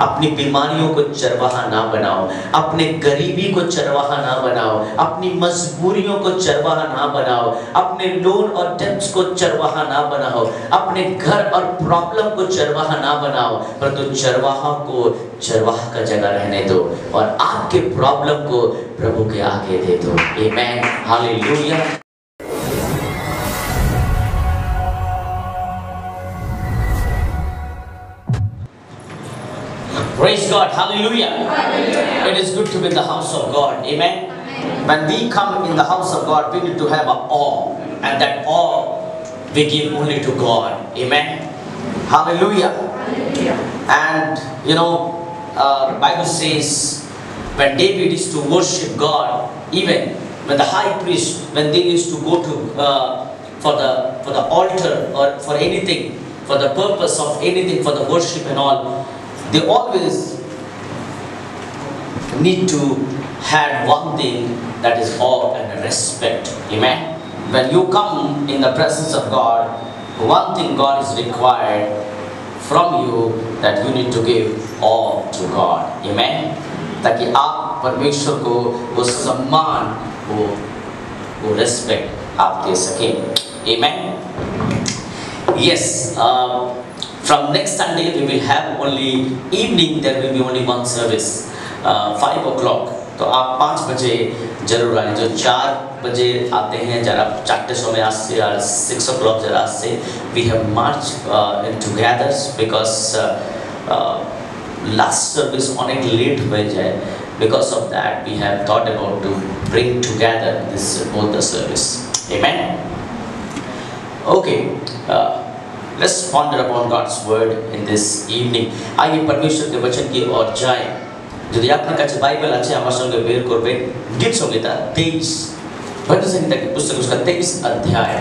अपनी बीमारियों को चरवाहा ना बनाओ, अपने गरीबी को चरवाहा ना बनाओ, अपनी मजबूरियों को चरवाहा ना बनाओ, अपने लोन और डेट्स को चरवाहा ना बनाओ, अपने घर और प्रॉब्लम को चरवाहा ना बनाओ, परंतु चरवाहा को चरवाहा का जगह रहने दो और आपके प्रॉब्लम को प्रभु के आगे दे दो। Amen, hallelujah. Praise God, hallelujah. Hallelujah. It is good to be in the house of God, amen. Amen. When we come in the house of God, we need to have an awe, and that awe we give only to God, amen. Hallelujah. Hallelujah. And you know, Bible says when David used to worship God, even when the high priest, when they used to go to for the altar or for anything, for the purpose of anything, for the worship and all. They always need to have one thing, that is awe and respect. Amen. When you come in the presence of God, one thing God is required from you, that you need to give awe to God. Amen. ताकि आप परमेश्वर को वो सम्मान, वो respect आप दे सकें. Amen. Yes. From next Sunday we will have only evening, there will be only one service 5 o'clock. तो आप 5 बजे जरूर आएँ। जो 4 बजे आते हैं जरा 4:00 में आज से 6 o'clock जरा आज से we have marched together because last service on it late हुए जाए. Because of that we have thought about to bring together this both the service. Amen. Okay. Let's ponder upon God's word in this evening. आइए परमेश्वर के वचन की ओर जाएं। यदि आपने कच्चे बाइबल अच्छे हमारे संगे बेर को बेर गीत संगीता 23 भजन संगीता की पुस्तक उसका 23 अध्याय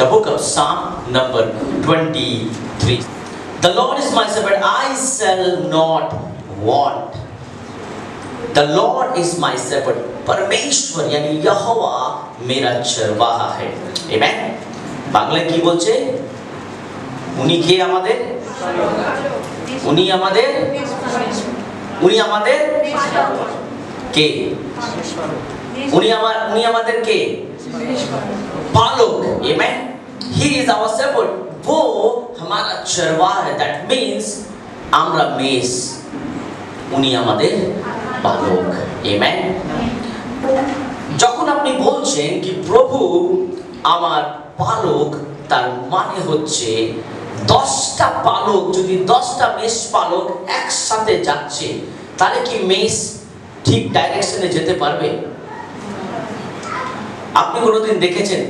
The book of Psalm number 23. The Lord is my shepherd, I shall not want. The Lord is my shepherd. परमेश्वर यानी यहोवा मेरा चरवाहा है। Amen. बांग्ला की बोलचे उन्हीं के आमादेर, उन्हीं आमादेर, उन्हीं आमादेर के, उन्हीं आमादेर के पालक, ये मैं, he is our shepherd, वो हमारा चरवाहा है, that means आम्रा मेस, उन्हीं आमादेर पालक, ये मैं, जोखुन अपनी बोलचें कि प्रभु आमार पालक तार माने होच्छे 10টা পালক যদি 10টা মেষ পালক একসাথে যাচ্ছে তাহলে কি মেষ ঠিক ডাইরেকশনে যেতে পারবে? আপনি কোনোদিন দেখেছেন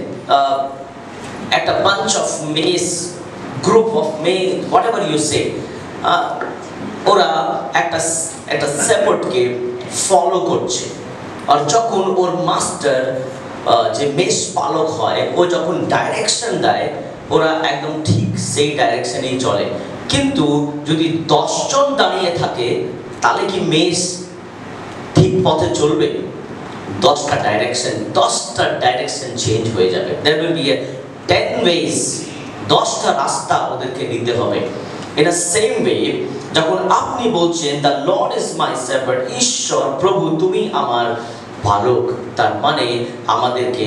একটা bunch of মেষ group of মেষ whatever you say ওরা একটা shepherdকে follow করছে আর যখন ওর master যে মেষ পালক হয় ও যখন ডাইরেকশন দেয় ওরা একদম ঠিক সেই ডাইরেকশনেই চলে। কিন্তু যদি 10 জন দাঁড়িয়ে থাকে তাহলে কি মেষ ঠিক পথে চলবে? 10টা ডাইরেকশন চেঞ্জ হয়ে যাবে। there will be a 10 ways 10টা রাস্তা ওদেরকে নিতে হবে। in the same way যখন আপনি বলছেন the Lord is my shepherd, ঈশ্বর প্রভু তুমি আমার पालक तार माने आमादेर के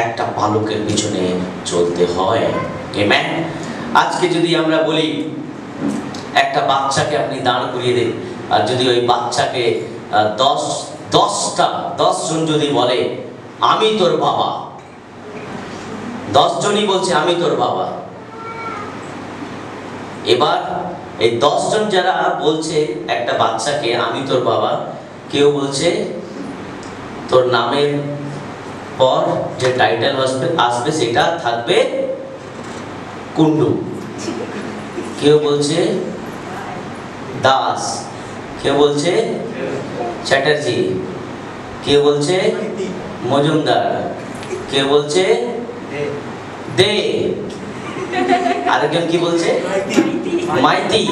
एक टा पालक के बीचोंने चलते होए, amen. आज के जुदी हमरा बोली एक टा बच्चा के अपनी दान कुरिये दे, आज जुदी वही बच्चा के 10 जन जुदी बोले, आमी तोर बाबा, 10 जन ही बोलते आमी तोर बाबा, इबार ये 10 जन जरा बोलते एक टा बच्चा के आमी तोर बाबा, क्यों बोलते तोर नामे और जो टाइटल आसपे सेटा थकबे कुंडू क्यों बोलचे दास क्यों बोलचे चटर्जी क्यों बोलचे मजुमदार क्यों बोलचे दे आरक्षण की बोलचे माइती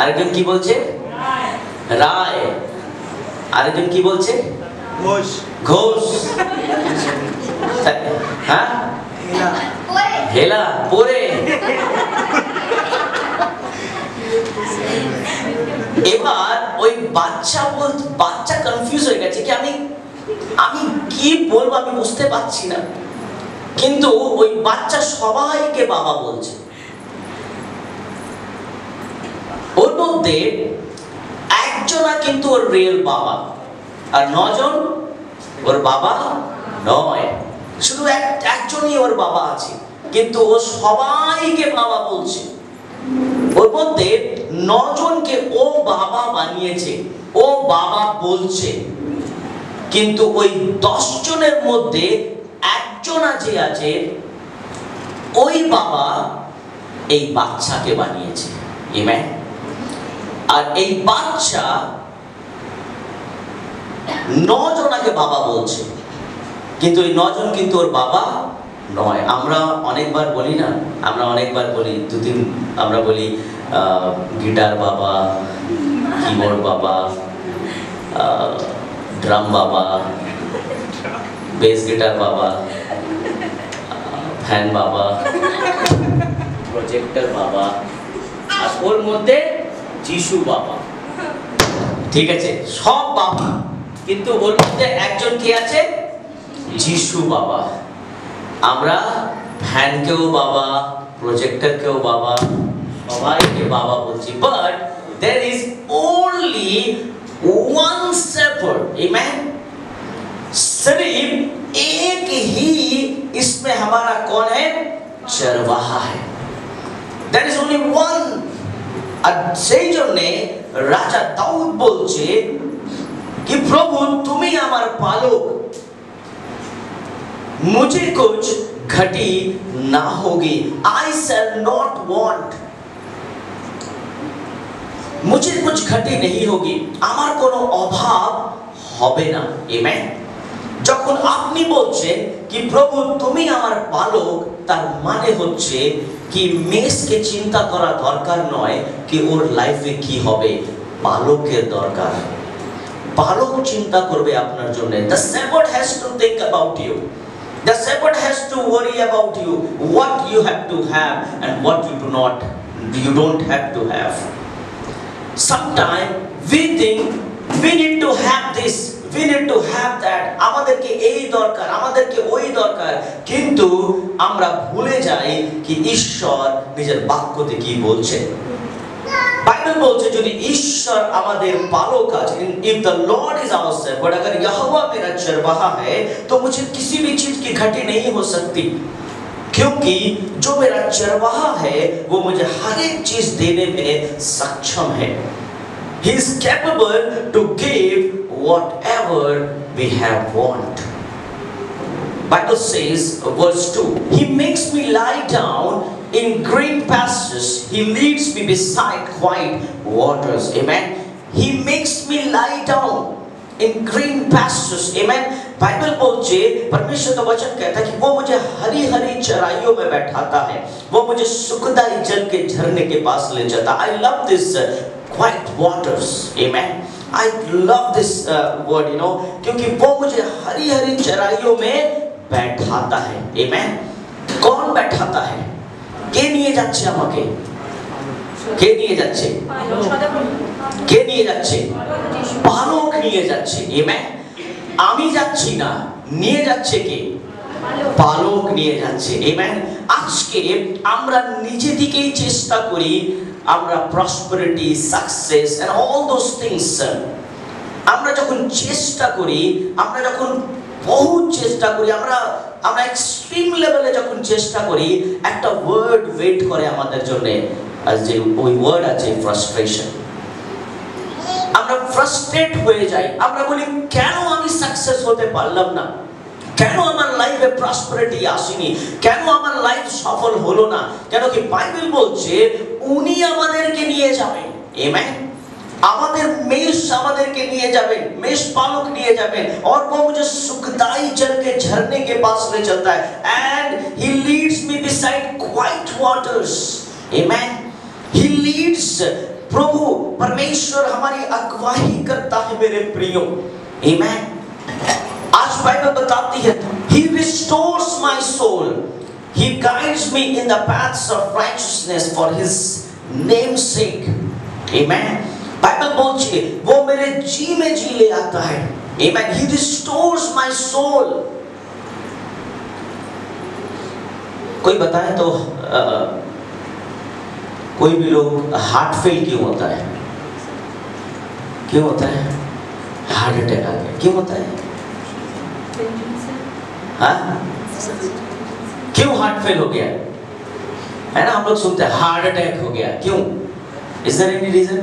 आरक्षण की बोलचे राय आरक्षण की बोलचे घोष, हाँ, हेला, पूरे, এবার ওই বাচ্চা বলতে বাচ্চা কনফিউজ হয়ে গেছে কি আমি কি বলবো আমি বুঝতে পারছি না কিন্তু ওই বাচ্চা সবাইকে বাবা বলছে ওর মধ্যে একজন কিন্তু ওর রিয়েল বাবা আর নজন ওর বাবা নয় শুধু একজনই ওর বাবা আছে কিন্তু ও সবাইকে বাবা বলছে ওর মধ্যে নজনকে ও বাবা বানিয়েছে ও বাবা বলছে কিন্তু ওই 10 জনের মধ্যে একজন আছে ওই বাবা এই বাচ্চাকে বানিয়েছে আমেন আর এই বাচ্চা নজনকে বাবা বলছে কিন্তু ওই নজন কিন্তু ওর বাবা নয় আমরা অনেকবার বলি না আমরা অনেকবার বলি দুদিন আমরা বলি गिटार बाबा कीबोर्ड बाबा ड्रम बाबा बेस गिटार बाबा फैन बाबा प्रोजेक्टर बाबा और ओर मध्य जीशु बाबा ठीक है सब बाबा किन्तु ओर मध्य एकजन के आछे जीशु बाबा आमरा फैन के बाबा प्रोजेक्टर के बाबा सबाई के बाबा बोलছি but there is only one shepherd amen सिर्फ एक ही इसमें हमारा कौन है चरवाहा है there is only one সেই জন্য রাজা দাউদ বলছে कि प्रभु তুমি আমার पालक मुझे कुछ घटी ना होगी I shall not want मुझे कुछ घटी नहीं होगी আমার কোনো অভাব হবে না আমেন যখন আপনি বলছেন कि प्रभु তুমি আমার পালক তার মানে হচ্ছে कि মেষকে চিন্তা করা দরকার নয় कि ওর লাইফে কি হবে পালকের দরকার পালক চিন্তা করবে আপনার জন্য the shepherd has to think about you the shepherd has to worry about you what you have to have and what you do not you don't have to have Sometimes we think we need to have this, we need to have that. আমাদেরকে এই দরকার, আমাদেরকে ওই দরকার। কিন্তু আমরা ভুলে যাই कि ঈশ্বর নিজের বাক্যতে কি বলছেন। বাইবেল বলছে যদি ঈশ্বর আমাদের পালক আছেন, if the Lord is our shepherd, अगर यहोवा मेरा चरवाहा है, तो मुझे किसी भी चीज की घटी नहीं हो सकती। क्योंकि जो मेरा चरवाहा है वो मुझे हर एक चीज देने में सक्षम है He is capable to give whatever we have want Bible says verse 2 He makes me lie down in green pastures He leads me beside quiet waters Amen He makes me lie down in green pastures amen Bible बोलते परमेश्वर का वचन कहता है कि वो मुझे हरी हरी चराइयों में बैठाता है वो मुझे सुखदाई जल के झरने के पास ले जाता I love this quiet waters amen I love this word you know क्योंकि वो मुझे हरी हरी चराइयों में बैठाता है amen कौन बैठाता है के लिए যাচ্ছে আমাকে কে নিয়ে যাচ্ছে কে নিয়ে যাচ্ছে পালক নিয়ে যাচ্ছে আমেন আমি যাচ্ছি না নিয়ে যাচ্ছে কে পালক নিয়ে যাচ্ছে আমেন আজকে আমরা নিজে দিকেই চেষ্টা করি আমরা prosperity success and all those things আমরা যখন চেষ্টা করি আমরা যখন বহুত চেষ্টা করি আমরা আমরা এক্সট্রিম লেভেলে যখন চেষ্টা করি একটা ওয়ার্ড ওয়েট করে আমাদের জন্য आज जो कोई वर्ड आछे फ्रस्ट्रेशन আমরা ফ্রাস্ট্রেট হয়ে যাই আমরা বলি কেন আমি সাকসেস হতে পারলাম না কেন আমার লাইফে প্রসপারিটি আসেনি কেন আমার লাইফ সফল হলো না কেন কি বাইবেল বলছে উনি আমাদেরকে নিয়ে যাবেন আমেন আমাদের মেষ আমাদেরকে নিয়ে যাবেন মেষ পালক নিয়ে যাবেন और वो मुझे सुखदाई जल के झरने के पास ले चलता है and he leads me beside quiet waters amen He leads प्रभु परमेश्वर हमारी अगुवाई करता है मेरे प्रियो amen आज बाइबल बताती है He restores my soul He guides me in the paths of righteousness for His name's sake amen Bible सोचिए, वो मेरे जी में जी ले आता है। Amen. He restores my soul. कोई बताए तो कोई भी लोग हार्ट फेल क्यों होता है? क्यों होता है? हार्ट अटैक आ गया क्यों होता है? हाँ, क्यों हार्ट फेल हो गया है ना? हम लोग सुनते हैं हार्ट अटैक हो गया, क्यों? Is there any reason?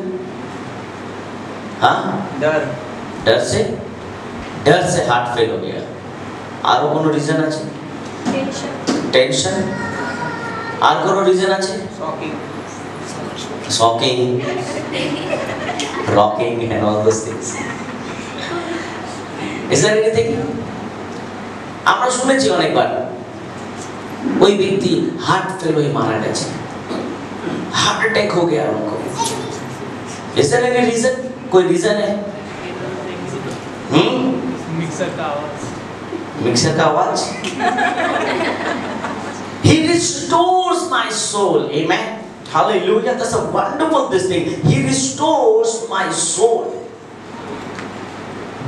हाँ, डर से हार्ट फेल हो गया। और कोनो रीजन है? टेंशन। और कोनो रीजन है? Shocking, rocking and all those things. Is there anything? আমরা শুনেছি অনেকবার ওই ব্যক্তি হার্ট ফেল হয়ে মারা গেছে, हार्ट अटैक हो गया उनको। Is there any reason? कोई रीजन है? मिक्सर का आवाज। He restores my soul. Amen. Hallelujah. That's a wonderful this thing. He restores my soul.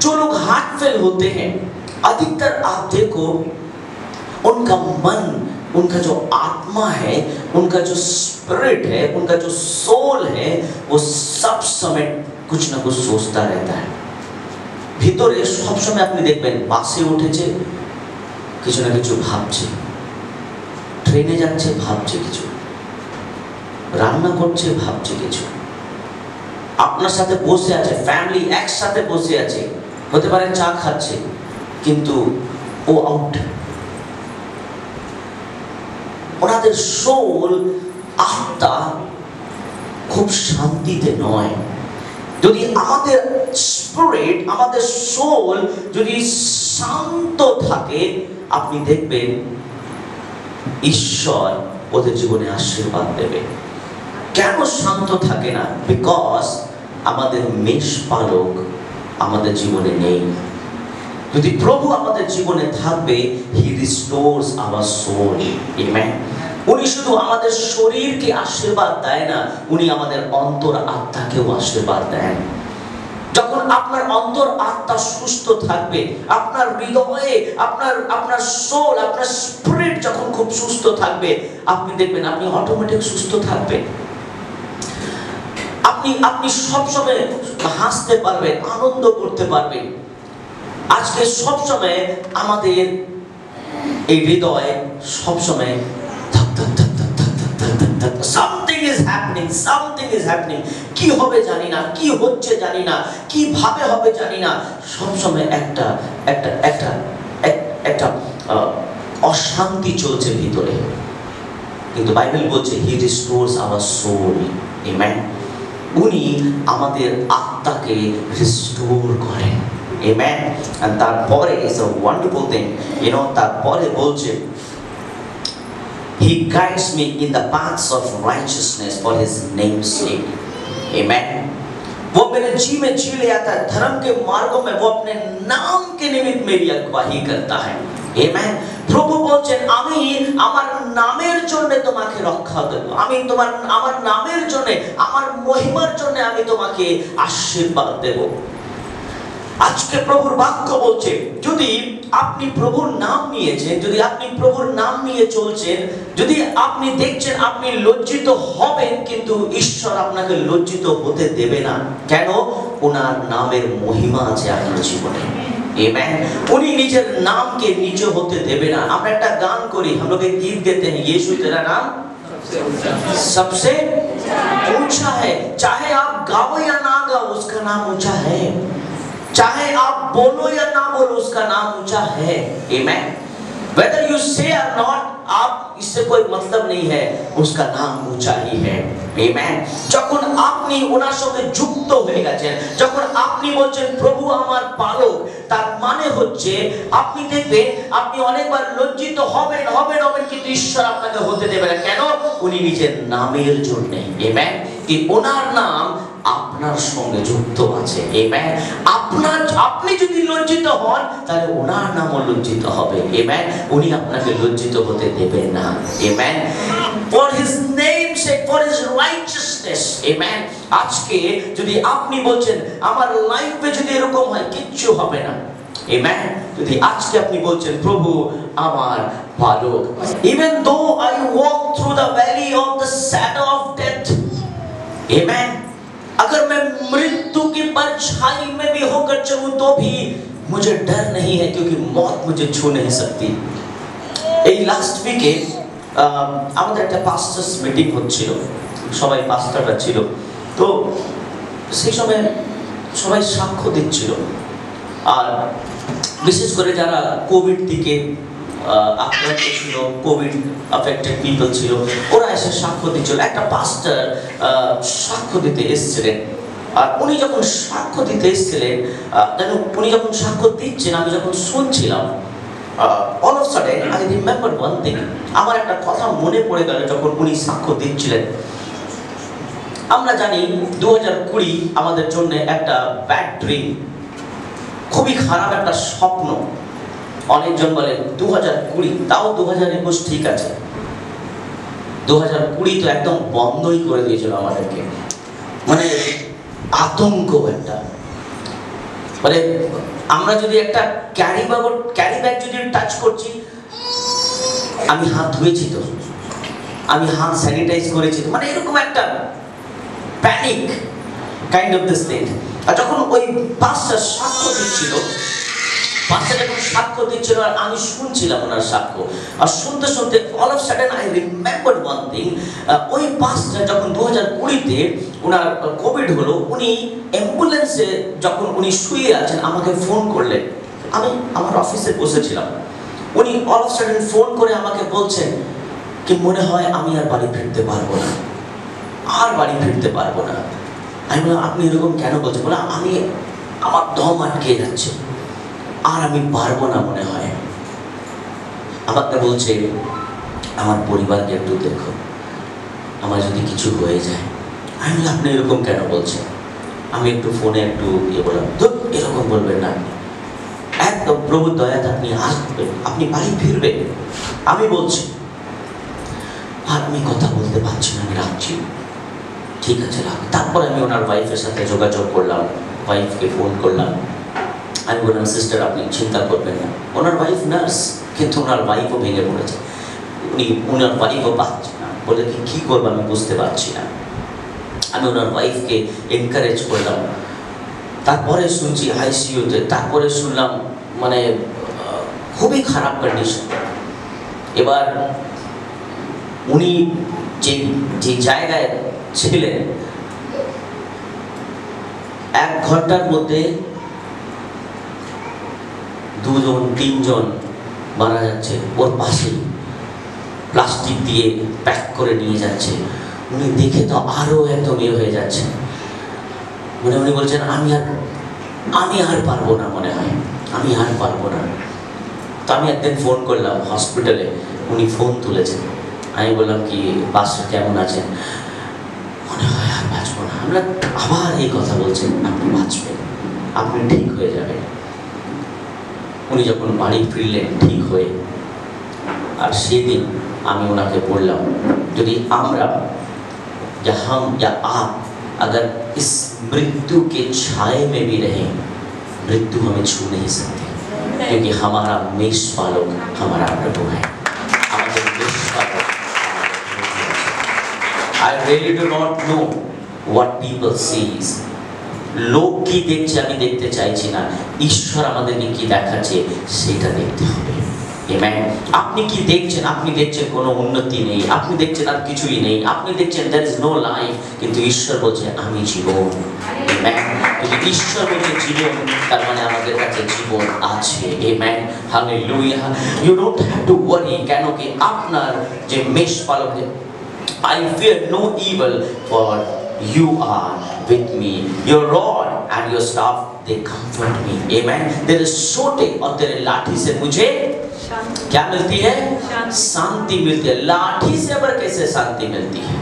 जो लोग हार्ट फेल होते हैं अधिकतर आप देखो उनका मन, उनका जो आत्मा है, उनका जो स्पिरिट है, उनका जो सोल है, वो सब समय कुछ ना कुछ सोचता रहता है। ভিতরে সব সময় আপনি দেখবেন বাসে উঠেছে কিছু না কিছু ভাবছে, ট্রেনে যাচ্ছে ভাবছে কিছু, রান্না করছে ভাবছে কিছু, আপনার সাথে বসে আছে ফ্যামিলি একসাথে বসে আছে, হতে পারে চা খাচ্ছে কিন্তু ও আউট। ওনাদের সোল আত্মা খুব শান্তিতে নয়। যদি আমাদের স্পিরিট, আমাদের সোল যদি শান্ত থাকে আপনি দেখবেন ঈশ্বর ওদের জীবনে আশীর্বাদ দেবে। কেন শান্ত থাকে না? বিকজ আমাদের মেষপালক আমাদের জীবনে নেই। যদি প্রভু আমাদের জীবনে থাকবে, he restores our soul. Amen. উনি শুধু আমাদের শরীরকে আশীর্বাদ দেয় না, উনি আমাদের অন্তর আত্মাকেও আশীর্বাদ দেন। যখন আপনার অন্তর আত্মা সুস্থ থাকবে, আপনার হৃদয়ে আপনার সোল, আপনার স্পিরিট যখন খুব সুস্থ থাকবে আপনি দেখবেন আপনি অটোমেটিক সুস্থ থাকবেন। আপনি সবসময় হাসতে পারবেন, আনন্দ করতে পারবেন। आज के सब समय हृदय सब समय something is happening, something is happening. की होबे जानी ना, की होच्छे जानी ना, की भावे होबे जानी ना, सब समय एक एक अशांति चलछे भीतरे। किन्तु बाइबल बोलछे he restores our soul. Amen. उनी आमादेर आत्मा के restore करें। Amen. And tarpore is a wonderful thing. You know, tarpore bolche, He guides me in the paths of righteousness for His name's sake. Amen. वो मेरे जी में जी ले आता है, धर्म के मार्गों में वो अपने नाम के निमित्त मेरी अगुवाई करता है। Amen. प्रभु बोलছেন আমি আমার নামের জন্য তোমাকে রক্ষা দেব, আমি তোমার আমার নামের জন্য আমার মহিমার জন্য আমি তোমাকে আশীর্বাদ দেব। आज के प्रभुर वाक्य बोलছে যদি আপনি প্রভুর নাম নিয়েছেন, যদি আপনি প্রভুর নাম নিয়ে চলছেন, যদি আপনি দেখছেন আপনি লজ্জিত হবেন কিন্তু ঈশ্বর আপনাকে লজ্জিত হতে দেবে না। কেন? ওনার নামের মহিমা আছে আপনার জীবনে। আমেন। উনি নিজের নামকে নিচে হতে দেবে না। আমরা একটা গান করি, हम लोग एक गीत गाते हैं, यीशु तेरा नाम सबसे ऊंचा है। चाहे आप गाओ या ना गाओ उसका नाम ऊंचा है, चाहे आप बोलो या ना बोलो उसका नाम ऊंचा है। आमेन। Whether you say or not, आप इससे कोई मतलब नहीं है, उसका नाम ऊंचा ही है। आमेन। যখন আপনি ওনার সঙ্গে যুক্ত হয়ে গেছেন, যখন আপনি বলছেন প্রভু আমার পালক, তার মানে হচ্ছে আপনি দেখবেন আপনি অনেকবার লজ্জিত হবেন কিন্তু ঈশ্বর আপনাকে হতে দেবে না। কেন? উনি নিজের নামের জন্য। আমেন। कि ওনার নাম আপনার সঙ্গে যুক্ত আছে। আমেন। আপনার আপনি যদি লজ্জিত হন তাহলে ওনার নাম লজ্জিত হবে। আমেন। উনি আপনাকে লজ্জিত হতে দেবেন না। Amen. For his name sake, for his righteousness. Amen. আজকে যদি আপনি বলেন আমার লাইফে যদি এরকম হয় কিচ্ছু হবে না। Amen. যদি আজকে আপনি বলেন প্রভু আমার ভালো। Even though I walk through the valley of the shadow of death. Amen. अगर मैं मृत्यु की परछाई में भी होकर चलूं तो भी मुझे डर नहीं है क्योंकि मौत मुझे छू नहीं सकती। ए लास्ट वीके আমাদের একটা পাস্টার্স মিটিং হচ্ছিল, সবাই পাস্টাররা ছিল। তো সেই সময় সবাই সাক্ষ্য দিচ্ছিল, আর বিশেষ করে যারা কোভিড থেকে আক্রান্ত ছিল, কোভিড অ্যাফেক্টেড পিপল ছিল, ওরা এসে সাক্ষ্য দিচ্ছিল। একটা পাস্টার সাক্ষ্য দিতে এসেছিলেন, আর উনি যখন সাক্ষ্য দিতে এসেছিলেন, উনি যখন সাক্ষ্য দিচ্ছেন আমি যখন শুনছিলাম, all of a sudden I remembered one thing. আমার একটা কথা মনে পড়ে গেল যখন উনি সাক্ষ্য দিচ্ছিলেন। আমরা জানি 2020 আমাদের জন্য একটা ব্যাড ড্রিম, খুবই খারাপ একটা স্বপ্ন। অনেকজন বলে 2020, তাও 2021 ঠিক আছে। 2020 তো একদম বন্ধই করে দিয়েছিল আমাদেরকে, মানে আতঙ্ক একটা, মানে আমরা যদি একটা ক্যারি ব্যাগ যদি টাচ করছি, আমি হাত ধুয়েছি তো, আমি হাত স্যানিটাইজ করেছি তো, মানে এরকম একটা panic kind of this thing. আর যখন ওই পাঁচটা সাক্ষ্য দিচ্ছিল, পাঁচটা যখন সাক্ষ্য দিচ্ছিল আর আমি শুনছিলাম ওনার সাক্ষ্য, আর শুনতে শুনতে all of sudden I remember one thing. ওই পাঁচটা যখন 2020-তে ওনার কোভিড হলো, উনি অ্যাম্বুলেন্সে যখন উনি শুয়ে আছেন আমাকে ফোন করলেন। আমি আমার অফিসে বসেছিলাম, উনি অল অফ সাডেন ফোন করে আমাকে বলছেন কি মনে হয় আমি আর বাড়ি ফিরতে পারবো না, আর বাড়ি ফিরতে পারবো না। আমি বললাম আপনি এরকম কেন বলছেন? বলে আমি আমার দম আটকে যাচ্ছে, আর আমি পারবো না মনে হয়। আবার বলছে আমার পরিবারকে একটু দেখো, আমার যদি কিছু হয়ে যায়। আমি বললাম আপনি এরকম কেন বলছেন? আমি একটু ফোনে একটু ইয়ে বললাম, তো এরকম বলবেন না, একদম প্রভু দয়াতে আপনি আসবেন, আপনি বাড়ি ফিরবেন। আমি বলছি আর আমি কথা বলতে পারছি না, আমি রাখছি। ঠিক আছে রাখ। তারপরে আমি ওনার ওয়াইফের সাথে যোগাযোগ করলাম, ওয়াইফকে ফোন করলাম। আমি বললাম সিস্টার আপনি চিন্তা করবেন না। ওনার ওয়াইফ নার্স, কিন্তু ওনার ওয়াইফও ভেঙে পড়েছে, উনি ওনার ওয়াইফও পাচ্ছে না, বলে কি কী করবো আমি বুঝতে পারছি না। আমি ওনার ওয়াইফকে এনকারেজ করলাম। তারপরে শুনছি আইসিইউতে, তারপরে শুনলাম মানে খুবই খারাপ কন্ডিশন। এবার উনি যে যে জায়গায় ছিলেন, 1 ঘন্টার মধ্যে 2-3 জন মারা যাচ্ছে, ওর পাশে প্লাস্টিক দিয়ে প্যাক করে নিয়ে যাচ্ছে। উনি দেখে তো আরও একদম ইয়ে হয়ে যাচ্ছে, মানে উনি বলছেন আমি আর পারবো না মনে হয়, আমি আর পারবো না। তো আমি একদিন ফোন করলাম হসপিটালে, উনি ফোন তুলেছেন। আমি বললাম কি বাচ্চা কেমন আছেন? মনে হয় আর বাঁচবো না। আমরা আবার এই কথা বলছেন, আপনি বাঁচবেন, আপনি ঠিক হয়ে যাবেন। উনি যখন বাড়ি ফিরলেন ঠিক হয়ে, আর সেদিন আমি ওনাকে বললাম যদি আমরা या हम या आप अगर इस मृत्यु के छाये में भी रहें, मृत्यु हमें छू नहीं सकती, क्योंकि हमारा मेषपालक हमारा प्रभु है। I really do not know what people sees. লোক কি দেখছে আমি দেখতে চাইছি না, ঈশ্বর আমাদেরকে কি দেখাচ্ছে সেটা দেখতে হবে। আপনি কি দেখছেন? আপনি দেখছেন কোনো উন্নতি নেই, আপনি দেখছেন আর কিছুই নেই, আপনি দেখছেন দ্যার ইজ নো লাইফ, কিন্তু ঈশ্বর বলছে আমি জীবন। যদি ঈশ্বর বলছে জীবন, তার মানে আমাদের কাছে জীবন আছে। Hallelujah. You don't have to worry. কেন কি আপনার যে মেষ পালক, I fear no evil for you are with me, your rod and your staff they comfort me. Amen. There is sote aur tere lathi se mujhe kya milti hai? Shanti milti hai. Lathi se abar kaise shanti milti hai?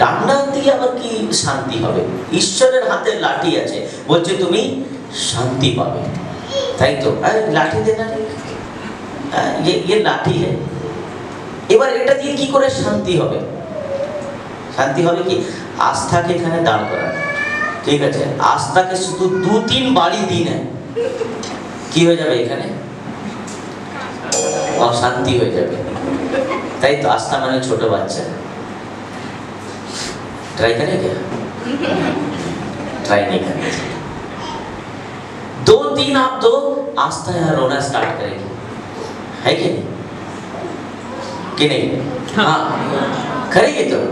ठीक है आस्था के शुद्ध दो तीन बारी दिन है कि हो जाए और शांति हो जाए ताई तो आस्था माने छोटे बच्चे ट्राई करेंगे ट्राई नहीं करेंगे दो तीन आप तो आस्था यहाँ रोना स्टार्ट करेंगे है कि नहीं हाँ करेंगे तो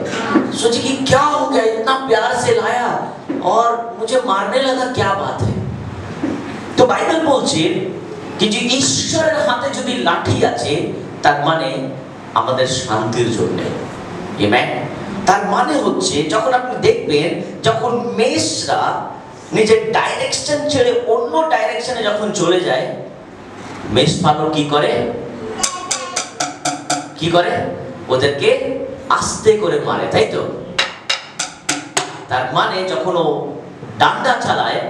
सोचिए कि क्या हो गया इतना प्यार से लाया और मुझे मारने लगा क्या बात है तो बाइबल बोलचे कि जो ईश्वर हाथे जो भी लाठी आचे तार माने आमदर शांतिर जोड़ने ये मैं तार माने होच्छे जखून आपने देख पेन जखून मेषरा निजे डायरेक्शन चले ओनो डायरेक्शन है जखून चले जाए मेष पालो की करे वो दर के आस्ते करे मारे था ही तो तार माने जखून वो डांडा चलाए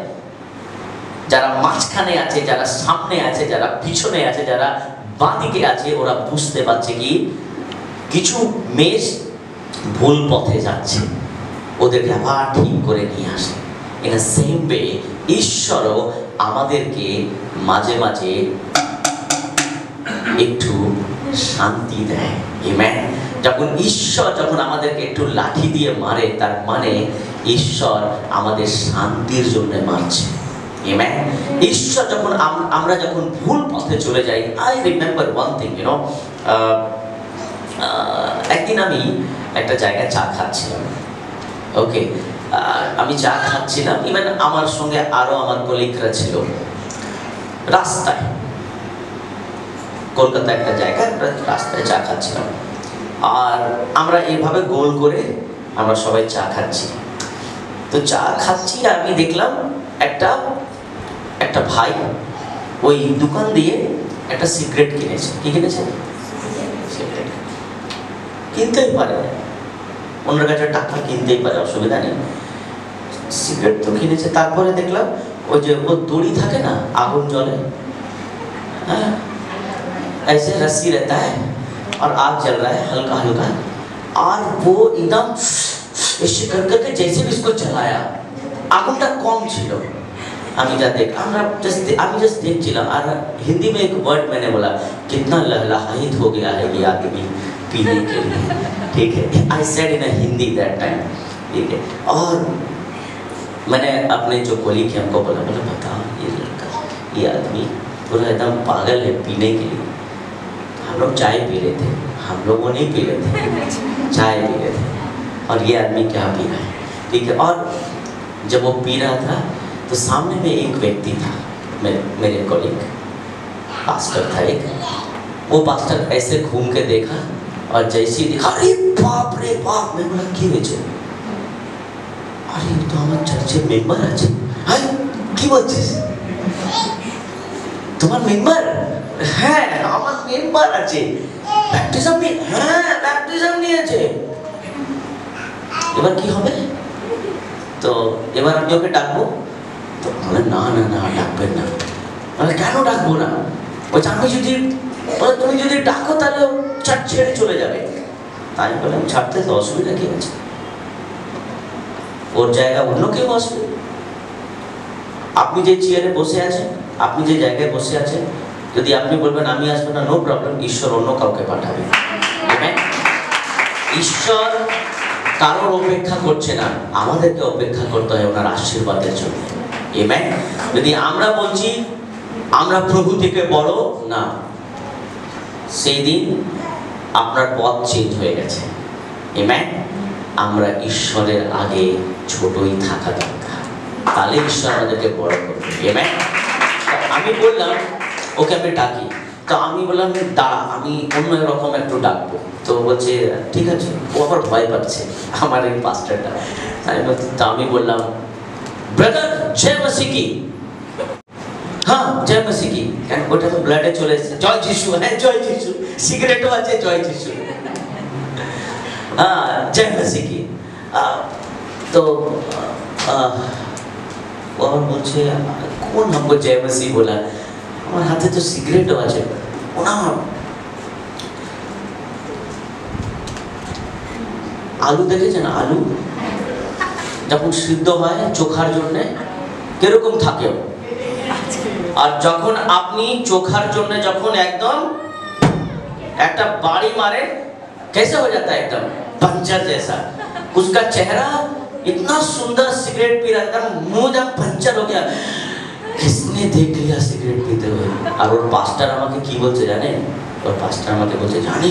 যারা মাঝখানে আছে যারা সামনে আছে যারা পিছনে আছে যারা বাঁদিকে আছে ওরা বুঝতে পারছে কি কিছু মেষ ভুল পথে যাচ্ছে ওদেরকে আবার ঠিক করে নিয়ে আসে ইন আ সেম ওয়ে ঈশ্বরও আমাদেরকে মাঝে মাঝে একটু শান্তি দেয় আমেন যখন ঈশ্বর যখন আমাদেরকে একটু লাঠি দিয়ে মারে তার মানে ঈশ্বর আমাদের শান্তির জন্য মারছে Amen. ईश्वर जबकुन आम्रा जबकुन भूल पहुँचते चले जाएं। I remember one thing, you know. एक दिन अमी एक जाएगा चाक खाच्ची। Okay. अमी चाक खाच्ची ना। Even आमर संगे आरो आमर को लिख रहे चिलो। रास्ता है। कोलकाता एक जाएगा रास्ता है चाक खाच्ची ना। और आम्रा ये भावे गोल कोरे आम्रा सबाई चाक खाच्ची। तो चाक खाच्ची अमी देखला एक्टा एक्टा भाई वो ये दुकान दिए एक्टा सिगरेट किने चाहिए सिगरेट किंतु ही पड़े उन लोगों का टाका किंतु ही पड़े असुविधा नहीं सिगरेट तो किने चाहिए ताक पड़े देखला वो जो वो दूरी था क्या ना आगुन जोले ऐसे रस्सी रहता है और आग जल रहा है हल्का हल्का और वो एकदम ऐसे कर करके जैसे भी इसको चलाया आगुन तक कम चिलो आमी जस्ट देख चिला आर हिंदी में एक वर्ड मैंने बोला कितना लहलहायित हो गया है ये आदमी पीने के लिए ठीक है I said in Hindi that time ठीक है और मैंने अपने जो कोली के हमको बोला बताओ ये लड़का ये आदमी पूरा एकदम पागल है पीने के लिए हम लोग चाय पी रहे थे हम लोग वो नहीं पी रहे थे चाय पी रहे थे और ये आदमी क्या पी रहा है ठीक है और जब वो पी रहा था तो सामने में एक व्यक्ति था मेरे कॉलिंग पास्टर था एक वो पास्टर ऐसे घूम के देखा और जैसे ही देखा अरे बाप रे बाप मैं बोला क्यों है जी अरे तो हमारे चर्च में मेंबर है जी हाँ क्यों है जी तुम्हारे मेंबर है हमारे मेंबर है जी बैप्टिज्म भी है बैप्टिज्म नहीं है जी ये बार क्यों हमें तो ये बार हम जो के डाक बो तो बोले ना डाक पे ना बोले क्या नो डाक बो ना वो चांपी जुदी बोले तुम्हें जुदी डाको ताले चट चेरे चले जावे ताई बोले हम छापते तो असुविधा क्या है और जाएगा उन्नो क्यों असुविधा आपने जे चेरे बोसे आजे आपने जे जाएगा बोसे आजे यदि आपने बोल बे नामी आज बना नो प्रॉब्लम ईश्वर उन्नो काउ के पाठा कारों ओपेक्षा करते ना, आमादें क्या ओपेक्षा करता है उनका राष्ट्रीय बातें चलती हैं, एमें? यदि आम्रा बोलची, आम्रा प्रभुति के बोलो ना, सेदिन आपना बहुत चेंज होएगा चें, एमें? आम्रा ईश्वरे आगे छोटो ही थाका देगा, ताले ईश्वर आमदें के बोलो करो, एमें? आमी बोल ना, ओके मैं टाकी, तो आमी बोला मैं डा, आमी उनमें रखो मैं तो डाकू तो बच्चे ठीक है जी वो पर भाई बच्चे हमारे पास्टर था ताई मैं तामी बोला ब्रदर जय मसीह की हाँ जय मसीह की क्या बोलते हैं ब्लड चोले से जॉय जीशु है जॉय जीशु सिगरेट वाचे जॉय जीशु हाँ जय मसीह की तो और मुझे कौन हमको जय मसीह बोला, हमारे हाथे तो सिगरेट आवाज़ आलू देखे ना, आलू जब सिद्ध है चोखार जोने कम थे और जखन आपनी चोखार जोने जखन एकदम एक बाड़ी मारे कैसे हो जाता है एकदम पंचर जैसा, उसका चेहरा इतना सुंदर सिगरेट पी रहा था, मुंह जब पंचर हो गया, किसने देख लिया सिगरेट पीते हुए। और पास्टर आमा की बोलते जाने, और पास्टर आमा के बोलते जाने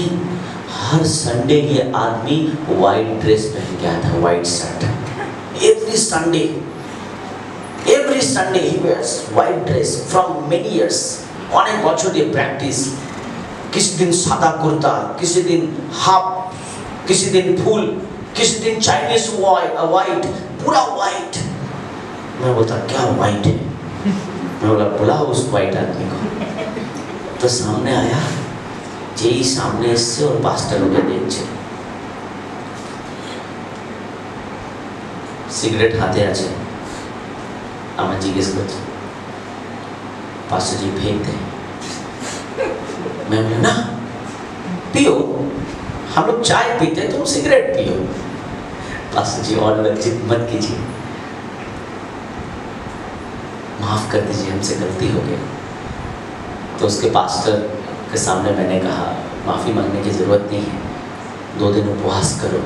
हर संडे ये आदमी वाइट ड्रेस पहन के आता है, white shirt, every Sunday he wears white dress from many years, अनेक बच्चों की प्रैक्टिस, किसी दिन सादा कुर्ता, किसी दिन हाफ, किसी दिन फूल, किसी दिन चाइनीज वाइट, पूरा वाइट। मैं बोलता क्या वाइट है, मैं बोला बुलाओ उस वाइट आदमी को। तो सामने आया जी, सामने इससे और पास्टर होकर देखे सिगरेट हाथे আছে, আমার জিজ্ঞেস করছে পাস্টারজি फेंकते हैं। मैं बोला ना पियो, हम लोग चाय पीते तुम सिगरेट पियो। पास्टर जी और लज्जित मत कीजिए, माफ कर दीजिए हमसे गलती हो गई। तो उसके पास्टर के सामने मैंने कहा माफ़ी मांगने की ज़रूरत नहीं है, 2 दिन उपवास करो,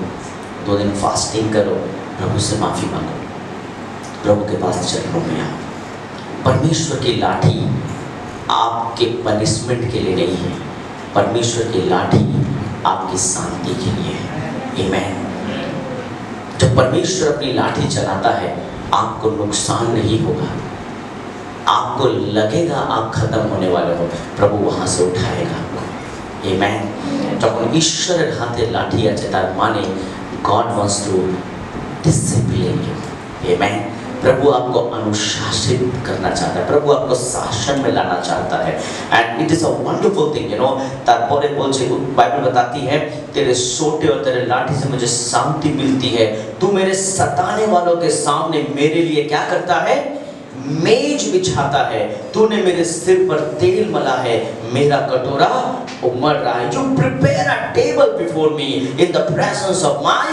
2 दिन फास्टिंग करो, प्रभु से माफ़ी मांगो, प्रभु के पास चरणों में आओ। परमेश्वर की लाठी आपके पनिशमेंट के लिए नहीं है, परमेश्वर की लाठी आपकी शांति के लिए है। आमेन। जब परमेश्वर अपनी लाठी चलाता है आपको नुकसान नहीं होगा, आपको लगेगा आप खत्म होने वाले हो, प्रभु वहां से उठाएगा आपको। आमेन। जब ईश्वर हाथे लाठी আছে তার মানে God wants to discipline you. Amen. प्रभु आपको अनुशासित करना चाहता है, प्रभु आपको शासन में लाना चाहता है। And it is a wonderful thing, you know. तारपरे बोलते बाइबल बताती है तेरे सोटे और तेरे लाठी से मुझे शांति मिलती है, तू मेरे सताने वालों के सामने मेरे लिए क्या करता है, मेज बिछाता है, तूने मेरे सिर पर तेल मला है, मेरा कटोरा उमड़ रहा है। You prepare a table before me in the presence of my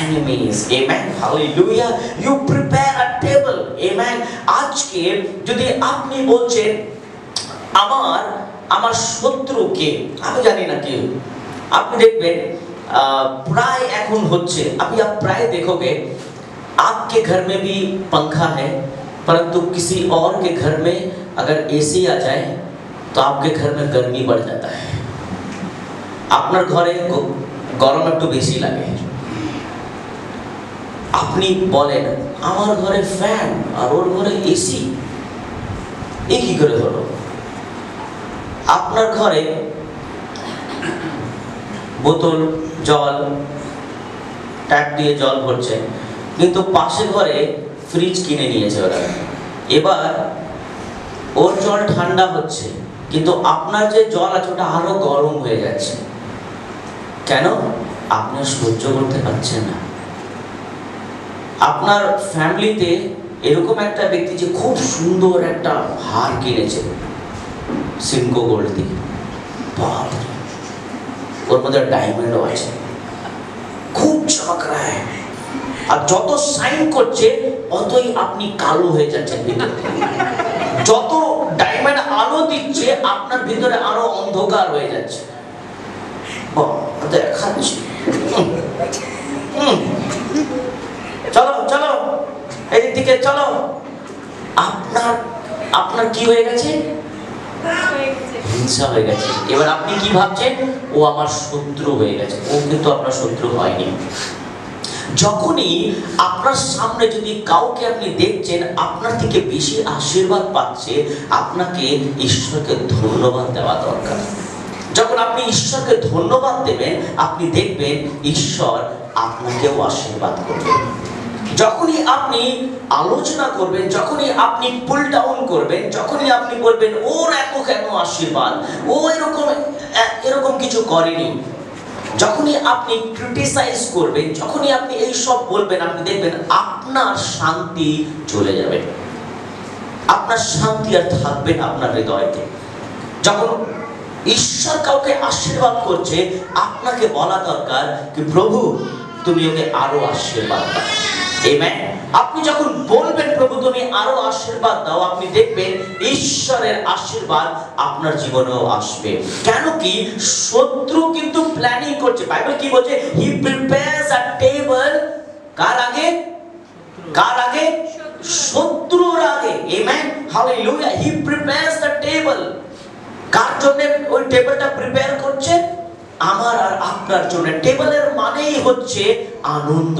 enemies. Amen. Hallelujah. You prepare a table. Amen. आज के यदि आपने बोलचे আমার শত্রুকে আমি জানি না কি আপনি দেখবেন প্রায় এখন হচ্ছে আপনি आप प्राय देखोगे आपके घर में भी पंखा है परंतु किसी और के घर में अगर एसी आ जाए तो आपके घर में गर्मी बढ़ जाता है। आपनर घरे गरम एक बेसि लागे अपनी बोलें आमार घरे फैन और ओर घरे एसी एक ही करे हलो। आपनर घरे बोतल जल टैप दिए जल भरछे किन्तु पाशे घरे फ्रिज किने नियेছে ওরা এবার ওর জল ঠান্ডা হচ্ছে কিন্তু আপনার যে জল আছে ওটা আরো গরম হয়ে যাচ্ছে কেন আপনি সহ্য করতে পারছেন না। আপনার ফ্যামিলিতে এরকম একটা ব্যক্তি যে খুব সুন্দর একটা হার কিনেছে সিনকো গোল্ড দিয়ে বাহ ওর মধ্যে ডায়মন্ড আছে খুব চমক रहा है और जो तो साइन करछे অতই আপনি কালো হয়ে যাচ্ছেন যত ডায়মন্ড আলো দিচ্ছে আপনার ভিতরে আরো অন্ধকার হয়ে যাচ্ছে দেখাচ্ছি চলো চলো এদিকে চলো আপনার আপনার কি হয়ে গেছে হিংসা হয়ে গেছে। এবার আপনি কি ভাবছেন ও আমার শত্রু হয়ে গেছে, ও কিন্তু আপনার শত্রু হয়নি। যখনই আপনার সামনে যদি কাউকে আপনি দেখছেন আপনার থেকে বেশি আশীর্বাদ পাচ্ছে আপনাকে ঈশ্বরকে ধন্যবাদ দেওয়া দরকার। যখন আপনি ঈশ্বরকে ধন্যবাদ দেবেন আপনি দেখবেন ঈশ্বর আপনাকেও আশীর্বাদ করবেন। যখনই আপনি আলোচনা করবেন যখনই আপনি পুল ডাউন করবেন যখনই আপনি বলবেন ওর এত কেন আশীর্বাদ ও এরকম কিছু করেনি যখনই আপনি ক্রিটিসাইজ করবেন, যখনই আপনি এই সব বলবেন, আপনি দেখবেন আপনার শান্তি চলে যাবে, আপনার শান্তি আর থাকবে না আপনার হৃদয়তে। যখন ঈশ্বর কাউকে আশীর্বাদ করছে, আপনাকে বলা দরকার কি প্রভু তুমি ওকে আরো আশীর্বাদ দাও। আমেন। আপনি যখন বলবেন প্রভু তুমি আরো আশীর্বাদ দাও, আপনি দেখবেন ঈশ্বরের আশীর্বাদ আপনার জীবনেও আসবে। কেন কি শত্রু কিন্তু প্ল্যানিং করছে। বাইবেল কি বলছে? হি প্রিপেয়ারস আ টেবল। কার আগে? কার আগে? শত্রুর আগে। Amen. Hallelujah. He prepares a table. কার জন্য ওই টেবলটা প্রিপেয়ার করছে? আমার আর আপনার জন্য। টেবলের মানেই হচ্ছে আনন্দ।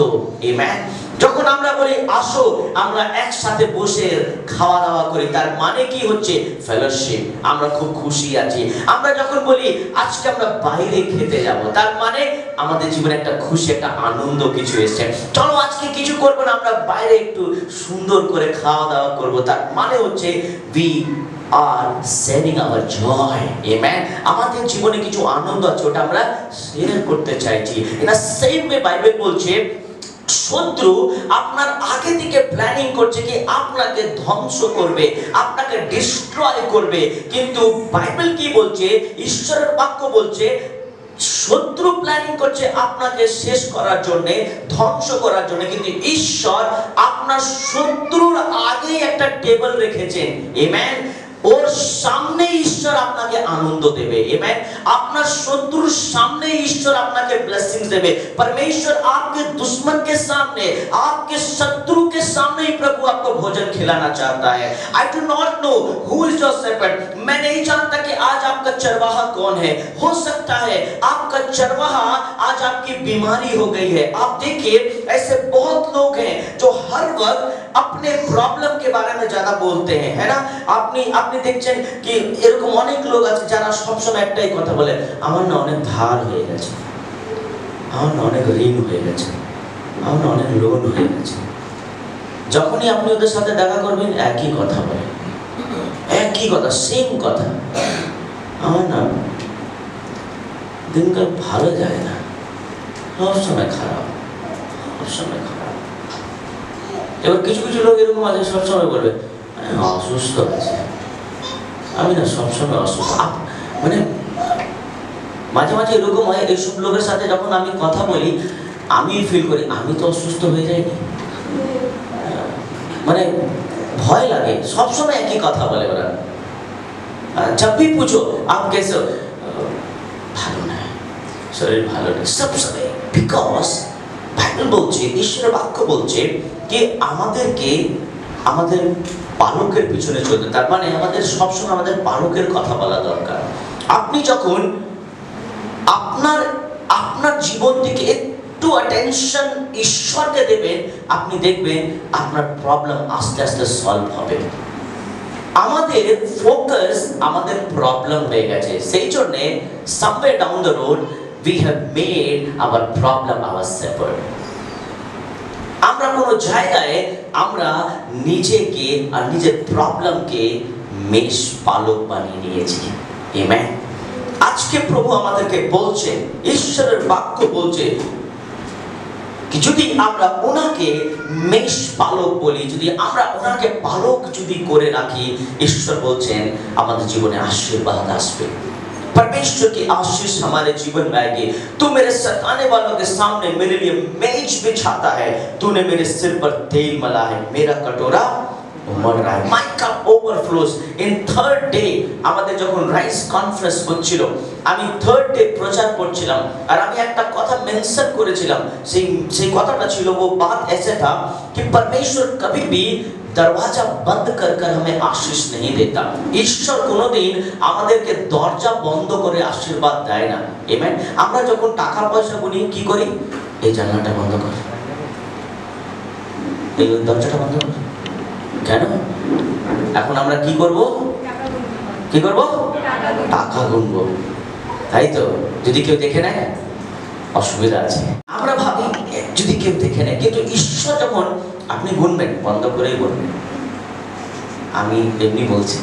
আমেন। যখন আমরা বলি আসো আমরা একসাথে বসে খাওয়া দাওয়া করি, তার মানে কি হচ্ছে? ফেলোশিপ। আমরা খুব খুশি আছি। আমরা যখন বলি আজকে আমরা বাইরে খেতে যাব, তার মানে আমাদের জীবনে একটা খুশি, একটা আনন্দ কিছু এসেছে। চলো আজকে কিছু করব না, আমরা বাইরে একটু সুন্দর করে খাওয়া দাওয়া করব, তার মানে হচ্ছে we are sharing our joy. Amen. আমাদের জীবনে কিছু আনন্দ আছে, ওটা আমরা শেয়ার করতে চাইছি। এটা সেম ওয়ে বাইবেল বলছে শত্রু আপনার আগে থেকে প্ল্যানিং করছে কি আপনাকে ধ্বংস করবে, আপনাকে ডিস্ট্রয় করবে। কিন্তু বাইবেল কি বলছে? ঈশ্বরের বাক্য বলছে শত্রু প্ল্যানিং করছে আপনাকে শেষ করার জন্য, ধ্বংস করার জন্য, কিন্তু ঈশ্বর আপনার শত্রুর আগেই একটা টেবিল রেখেছেন। আমেন। ওর সামনে ঈশ্বর আপনাকে আনন্দ দেবে। আমেন। আপনার শত্রুর সামনে ঈশ্বর আপনাকে ব্লেসিং দেবে। परमेश्वर आपके दुश्मन के सामने, आपके शत्रु के सामने ही प्रभु आपको भोजन खिलाना चाहता है। I do not know who is your shepherd. मैं नहीं जानता कि आज आपका चरवाहा कौन है। हो सकता है आपका चरवाहा आज आपकी बीमारी हो गई है। आप देखिए ऐसे बहुत लोग हैं जो हर वक्त अपने प्रॉब्लम के बारे में ज्यादा बोलते हैं, है ना? आपने আপনি দেখছেন কি এরকম অনেক লোক আছে যারা সবসময় একটাই কথা বলে, আমার না অনেক ধার হয়ে গেছে, আমার না অনেক ঋণ হয়ে গেছে, আমার না অনেক লোন হয়ে গেছে। যখনই আপনি ওদের সাথে দেখা করবেন একই কথা বলে, একই কথা, সেম কথা। আমার না দিনকাল ভালো যায় না, সবসময় খারাপ, সবসময় খারাপ। এবার কিছু কিছু লোক এরকম আছে সবসময় বলবে অসুস্থ আছে, আমি না সবসময় অসুস্থ। মানে মাঝে মাঝে এরকম হয়, এইসব লোকের সাথে যখন আমি কথা বলি আমি ফিল করি আমি তো অসুস্থ হয়ে যাইনি, মানে ভয় লাগে। সবসময় একই কথা বলে ওরা। যখনই পুছো আপ কেসে হো, ভালো না, শরীর ভালো নেই, সবসময়। বিকজ বাইবেল বলছে, ঈশ্বরের বাক্য বলছে কি আমাদেরকে আমাদের পালকের পিছনে চলতে, তার মানে আমাদের সবসময় আমাদের পালকের কথা বলা দরকার। আপনি যখন আপনার আপনার জীবন থেকে একটু অ্যাটেনশন ঈশ্বরকে দেবেন, আপনি দেখবেন আপনার প্রবলেম আস্তে আস্তে সলভ হবে। আমাদের ফোকাস আমাদের প্রবলেম হয়ে গেছে, সেই জন্যে somewhere down the road we have made our problem our shepherd. আমরা কোনো জায়গায় আমরা নিজেকে আর নিজের প্রবলেমকে মেষ পালক বানিয়ে নিয়েছি। আমেন। আজকে প্রভু আমাদেরকে বলছেন, ঈশ্বরের বাক্য বলছে কি যদি আমরা ওনাকে মেষ পালক বলি, যদি আমরা ওনাকে পালক যদি করে রাখি, ঈশ্বর বলছেন আমাদের জীবনে আশীর্বাদ আসবে। परमेश्वर की आशीष हमारे जीवन में आएगी। तू मेरे सताने वालों के सामने मेरे लिए मेज बिछाता है, तूने मेरे सिर पर तेल मला है, मेरा कटोरा उमड़ रहा है, my cup overflows. In third day আমাদের যখন রাইস কনফারেন্স হচ্ছিল, আমি থার্ড ডে প্রচার করছিলাম, আর আমি একটা কথা মেনশন করেছিলাম। সেই কথাটা ছিল, वो बात ऐसे था कि परमेश्वर कभी भी दरवाजा बंद कर हमें आशीष नहीं देता। ईश्वर কোনোদিন আমাদেরকে দরজা বন্ধ করে আশীর্বাদ দেয় না। আমেন। আমরা যখন টাকা পয়সা গুনি কি করি? এই জানলাটা বন্ধ করি, এই দরজাটা বন্ধ করি। কেন? এখন আমরা কি করব? কি করব? টাকা গুনব। তাই তো, যদি কেউ দেখে নেয় অসুবিধা আছে। আমরা ভাবি যদি কেউ দেখে নেয়, কিন্তু ঈশ্বর যখন আপনি গুনবেন বন্ধ করেই গুনবেন, আমি এমনি বলছি,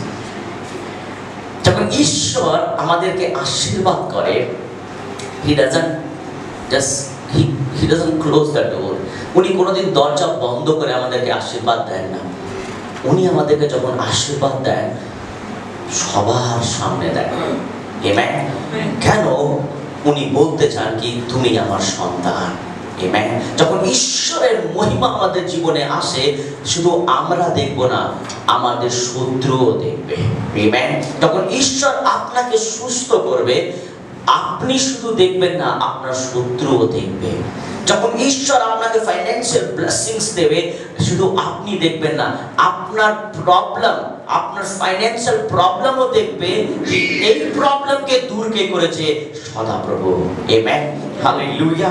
যখন ঈশ্বর আমাদেরকে আশীর্বাদ করে, he doesn't just he doesn't close that door. उन्हीं कोनो दिन दौरचा बंदो करे आमदर के आशीर्वाद दें ना. उन्हीं आमदर के जब उन आशीर्वाद दें, शबार सामने दें. Amen. क्या नो? उन्हीं बोलते जान कि तुम्हीं आमर शानदार. Amen. जब उन ईश्वरेर महिमा आमदर जीवने आशे, शुद्ध आमरा देख बोना, आमदर शूद्रो देख बे. Amen. जब उन ईश्वर आपना के सुस्त कर बे आपनी शुद्ध देख बे ना आपना शूद्रो देख बे. जब उन ईश्वर आपना के फाइनेंशियल ब्लेसिंग्स देवे, शुद्ध आपनी देख बे ना आपना प्रॉब्लम, आपना फाइनेंशियल प्रॉब्लम हो देख बे, एक प्रॉब्लम के दूर के करे चे, सदा प्रभु, amen, hallelujah.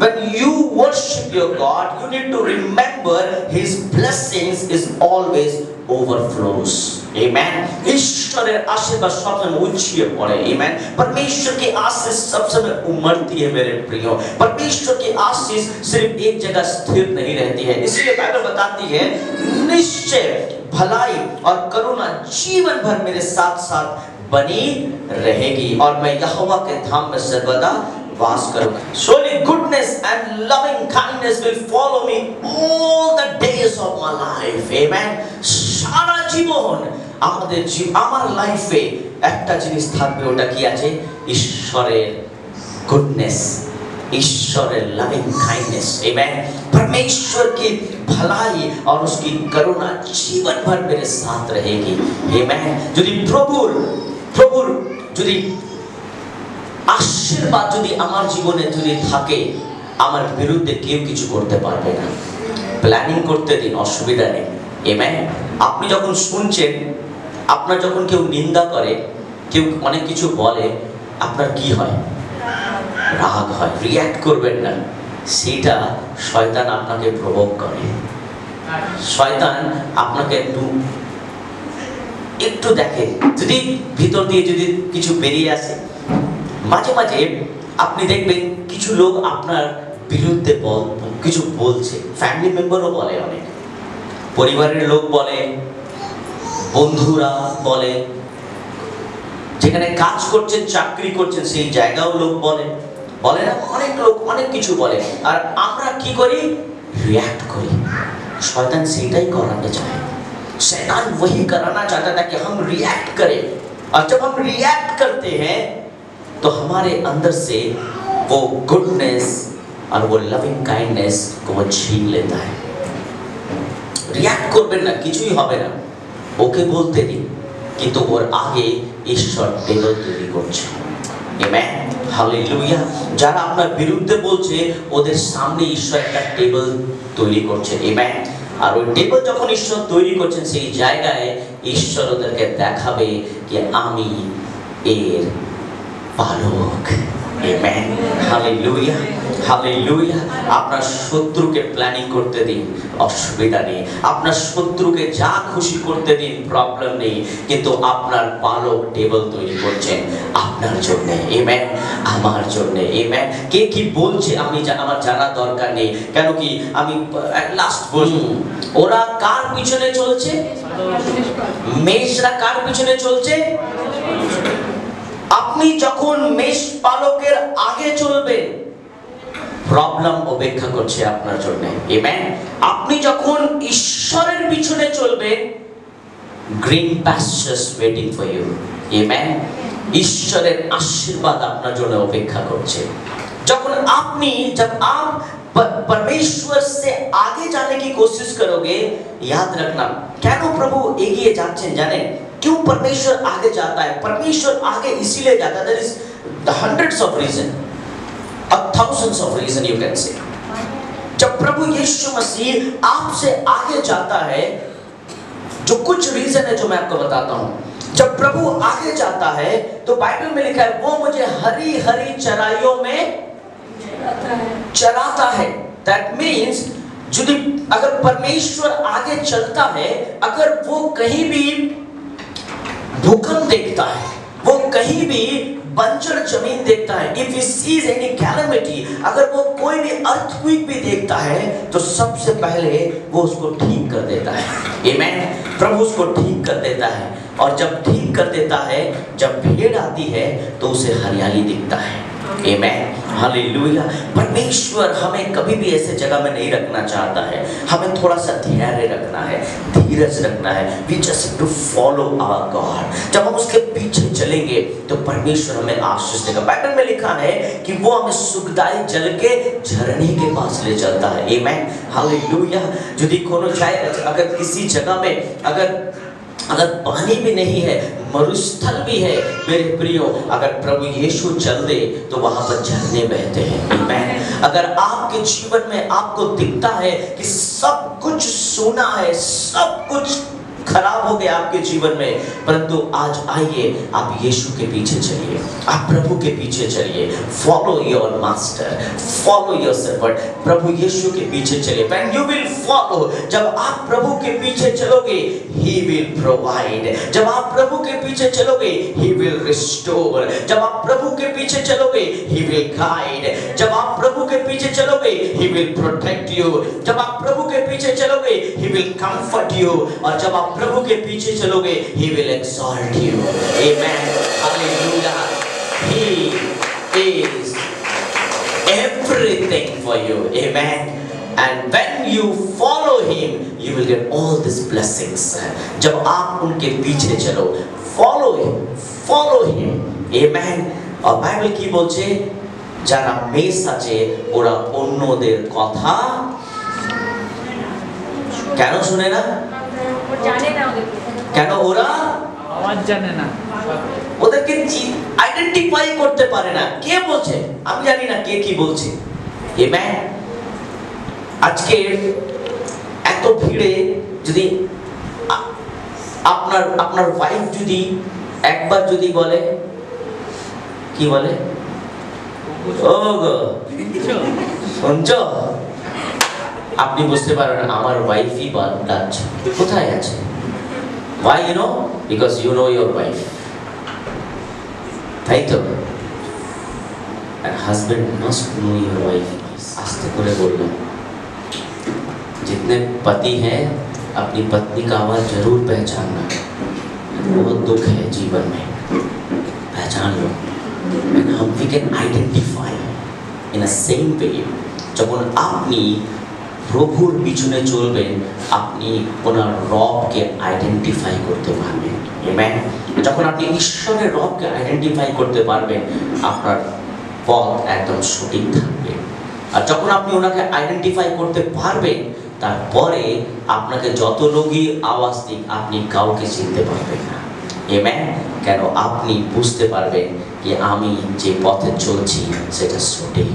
When you worship your God, you need to remember His blessings is always overflows, amen. ईश्वर के आशीर्वाद सबसे ऊंची है पड़े, amen. परमेश्वर के आशीष सबसे उमड़ती है मेरे प्रियो. परमेश्वर के आशीष सिर्फ एक जगह स्थिर नहीं रहती है. इसलिए बाइबल बताती है निश्चय भलाई और करुणा जीवन भर मेरे साथ साथ बनी रहेगी और मैं यहोवा के धाम में सर्वदा वास करूँगा. Surely goodness and loving kindness will follow me all the days of my life, amen. सारा जीवन आमदे जी आमर लाइफ पे एक ताज़ी निस्थान पे उड़ा किया जे ईश्वरे goodness, ईश्वरे loving kindness, amen. परमेश्वर की भलाई और उसकी करुणा जीवन भर मेरे साथ रहेगी, amen. जुदी प्रभुर जुदी आशीर्वाद जुदी आमर जीवने जुदी थाके आमर विरुद्ध क्यों किचु करते पार बैठा प्लानिंग करते दिन असुविधा नहीं, amen. आपने जब उन सुनचे आपना जब उनके उन निंदा करे क्यों मने किचु बोले आपना की है राग है रिएक्ट कर बैठना सीधा शैतान आपना के प्रोवोक करे. शैतान आपना के तू एक तो देखे जुदी भीतर दिए जुदी किचु बेरिया से माचे माचे आपने देख बे किचु लोग आपना विरुद्ध बोल किचु बोल से फैमिली मेंबरों बोले वाले परिवार के लोग बोले बंधुरा बोले जेकने काज कोर्चें चाकरी कोर्चें से जाएगा वो लोग बोले बोले ना अनेक लोग अनेक किचु बोले और आम्रा की कोरी रिएक्ट कोरी शैतान सीधा ही कराना चाहे. शैतान वही कराना चाहता है कि हम रिएक्ट करें और जब हम रिएक्ट करते हैं तो हमारे अंदर से वो गुडनेस और वो लविंग काइंडनेस को वो छीन लेता है. रिएक्ट कर बिना किचु ही हो बिना ओके बोलते नहीं कि तो और आगे ईश्वर देवल दूरी कोच्छ, एमेन, हालेलुया. जहाँ आपना विरुद्ध बोलचे उधर सामने ईश्वर का टेबल दूरी कोच्छ, एमेन. और वो टेबल जब उन ईश्वर दूरी कोच्छ से ही जाएगा है ईश्वर उधर के देखा बे कि आमी एर पालोग, एमेन, हालेलुया, हालेलुया. आपना शत्रु के प्लानिंग करते दिन असुविधा नहीं आपना शत्रु के जा खुशी करते दिन प्रॉब्लम नहीं किंतु आपना पालो टेबल तो ये बोलचे आपना जोड़ने, एमेन, हमार जोड़ने, एमेन. के की बोलचे आमी हमार जाना दरकार नहीं क्यों कि आमी लास्ट बोल ओरा कार पीछने चलचे मेषरा कार पीछने चलचे अपनी जखून मेष पालो केर आगे चलबे प्रॉब्लम उपेक्षा करछे आपना जोड़ने, एमेन. आपनी जखून ईश्वरेर पीछने चलबे green pastures waiting for you, amen. ईश्वरेर आशीर्वाद आपना जोड़ने उपेक्षा करछे. जखून आपनी जब आप परमेश्वर से आगे जाने की कोशिश करोगे याद रखना क्या नो प्रभु एगिए जाच्छेन जाने क्यों परमेश्वर आगे जाता है. परमेश्वर आगे इसीलिए जाता है. There is the hundreds of reason, a thousands of reason you can say. जब प्रभु यीशु मसीह आपसे आगे जाता है, जो कुछ reason है जो मैं आपको बताता हूँ. जब प्रभु आगे जाता है, तो बाइबल में लिखा है वो मुझे हरी हरी चराइयों में चराता है. That means जो अगर परमेश्वर आगे चलता है, अगर वो कहीं भी भूकंप देखता है, वो कहीं भी बंजर जमीन देखता है, if he sees any calamity, अगर वो कोई भी earthquake भी देखता है, तो सबसे पहले वो उसको ठीक कर देता है, amen. प्रभु उसको ठीक कर देता है, और जब ठीक कर देता है, जब भीड़ आती है, तो उसे हरियाली दिखता है. Amen, hallelujah. परमेश्वर हमें कभी भी ऐसे जगह में नहीं रखना चाहता है। हमें थोड़ा सा धैर्य रखना है, धीरज रखना है। We just to follow our God. जब हम उसके पीछे चलेंगे तो परमेश्वर हमें आशीष देगा। बाइबल में लिखा है कि वो हमें सुखदायी जल के झरने के पास ले चलता है। Amen, hallelujah. यदि कोनो चाहे अगर किसी जगह में अगर पानी भी नहीं है, मरुस्थल भी है मेरे प्रियो, अगर प्रभु यीशु चल दे तो वहाँ पर झरने बहते हैं। आमीन। अगर आपके जीवन में आपको दिखता है कि सब कुछ सोना है, सब कुछ खराब हो गया आपके जीवन में, परंतु आज आइए आप यीशु के पीछे चलिए, आप प्रभु के पीछे चलिए। Follow your master, follow your servant. प्रभु यीशु के पीछे चलिए। व्हेन यू विल फॉलो, जब आप प्रभु के पीछे चलोगे, ही विल प्रोवाइड। जब आप प्रभु के पीछे चलोगे, ही विल रिस्टोर। जब आप प्रभु के पीछे चलोगे, ही विल गाइड। जब आप प्रभु के पीछे चलोगे, ही विल प्रोटेक्ट यू। जब आप प्रभु के पीछे चलोगे, ही विल कंफर्ट यू। और जब आप प्रभु के पीछे चलोगे, he will exalt you. Amen. Hallelujah. He is everything for you. Amen. And when you follow him, you will get all these blessings. जब आप उनके पीछे चलो, follow him, follow him. Amen. और बाइबल की बोलचे, जारा मेसा चे उरा उन्नो देर कथा क्या नो सुने ना কেন ওরা আওয়াজ জানে না, ওদেরকে আইডেন্টিফাই করতে পারে না কে বলছে। আমি জানি না কে কি বলছে। আমেন। আজকে এত ভিড়ে যদি আপনার আপনার ওয়াইফ যদি একবার যদি বলে কি বলে, ও গো শুনছো, আপনি বুঝতে পারেন আমার ওয়াইফই বাচ্চা কোথায় আছে। Why you know? Because you know your wife. তাই তো। And husband must know your wife. आस्ते করে बोलो। जितने पति हैं अपनी पत्नी का आवाज जरूर पहचानना। बहुत दुख है जीवन में, पहचान लो। And we can identify in the same way. जब उन आपनी প্রভুর পিছনে চলবেন, আপনি ওনার রবকে আইডেন্টিফাই করতে পারবেন। আমেন। যখন আপনি ঈশ্বরের রবকে আইডেন্টিফাই করতে পারবেন, আপনার পথ একদম সঠিক থাকবে। আর যখন আপনি ওনাকে আইডেন্টিফাই করতে পারবেন, তারপরে আপনাকে যত লোকই আওয়াজ দিক, আপনি কাউকে চিনতে পারবেন না। আমেন। কেন? আপনি বুঝতে পারবেন যে আমি যে পথে চলছি সেটা সঠিক।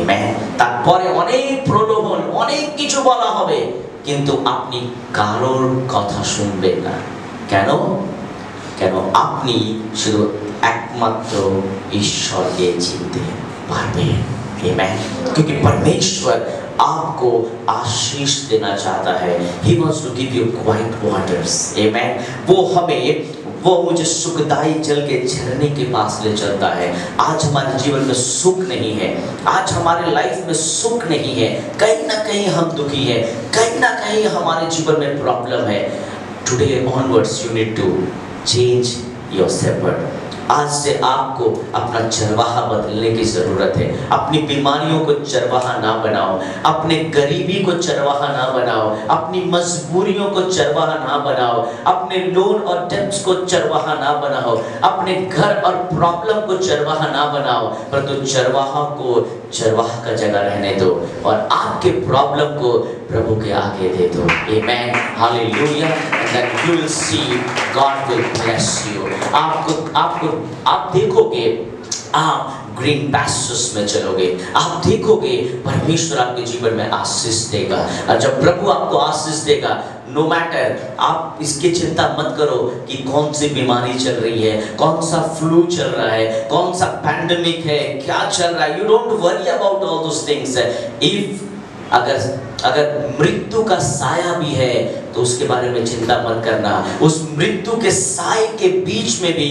আমেন। তারপরে অনেক প্রলোভন, অনেক কিছু বলা হবে, কিন্তু আপনি কারোর কথা শুনবেন না। কেন? কেন? আপনি শুধু একমাত্র ঈশ্বরকে চিনতে পারবেন। আমেন। क्योंकि परमेश्वर आपको आशीष देना चाहता है। He wants to give you quiet waters. Amen. वो मुझे सुखदायी जल के झरने के पास ले चलता है। आज हमारे जीवन में सुख नहीं है, आज हमारे लाइफ में सुख नहीं है, कहीं ना कहीं हम दुखी हैं, कहीं ना कहीं हमारे जीवन में प्रॉब्लम है। Today onwards you need to change your shepherd. आज से आपको अपना चरवाहा बदलने की ज़रूरत है। अपनी बीमारियों को चरवाहा ना बनाओ, अपने गरीबी को चरवाहा ना बनाओ, अपनी मजबूरियों को चरवाहा ना बनाओ, अपने लोन और डेब्स को चरवाहा ना बनाओ, अपने घर और प्रॉब्लम को चरवाहा ना बनाओ, परंतु चरवाहा को चरवाहा का जगह रहने दो और आपके प्रॉब्लम को प्रभु के आगे दे दो। Amen, hallelujah. That you will see God will bless you. आप देखोगे आप ग्रीन पैसेस में चलोगे, आप देखोगे परमेश्वर आपके जीवन में आशीष देगा। और जब प्रभु आपको आशीष देगा, नो मैटर, आप इसकी चिंता मत करो कि कौन सी बीमारी चल रही है, कौन सा फ्लू चल रहा है, कौन सा पैंडेमिक है, क्या चल रहा है। You don't worry about all those things. If अगर मृत्यु का साया भी है तो उसके बारे में चिंता मत करना। उस मृत्यु के साए के बीच में भी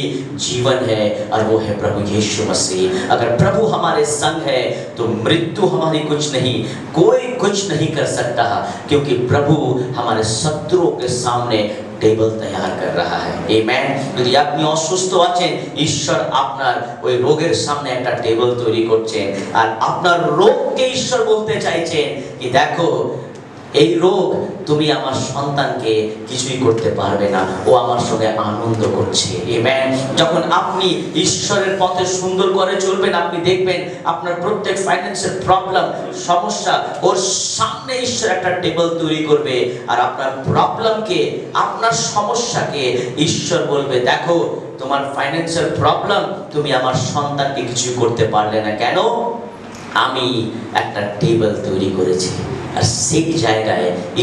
जीवन है, और वो है प्रभु यीशु मसीह। अगर प्रभु हमारे संग है तो मृत्यु हमारी कुछ नहीं, कोई कुछ नहीं कर सकता, क्योंकि प्रभु हमारे शत्रुओं के सामने टेबल तैयार कर रहा है। आमेन। यदि আপনি অসুস্থ আছেন, ঈশ্বর আপনার ওই রোগের সামনে একটা টেবিল তৈরি করছেন আর আপনার রোগকে ঈশ্বর বলতে চাইছেন कि देखो এই রোগ তুমি আমার সন্তানকে কিছুই করতে পারবে না, ও আমার সঙ্গে আনন্দ করছে। আমেন। যখন আপনি ঈশ্বরের পথে সুন্দর করে চলবেন আপনি দেখবেন আপনার প্রত্যেক ফাইন্যান্সিয়াল প্রবলেম সমস্যা ওর সামনে ঈশ্বর একটা টেবিল তৈরি করবে আর আপনার প্রবলেমকে আপনার সমস্যাকে ঈশ্বর বলবে দেখো তোমার ফাইন্যান্সিয়াল প্রবলেম তুমি আমার সন্তানকে কিছুই করতে পারলে না কেন, আমি একটা টেবিল তৈরি করেছি।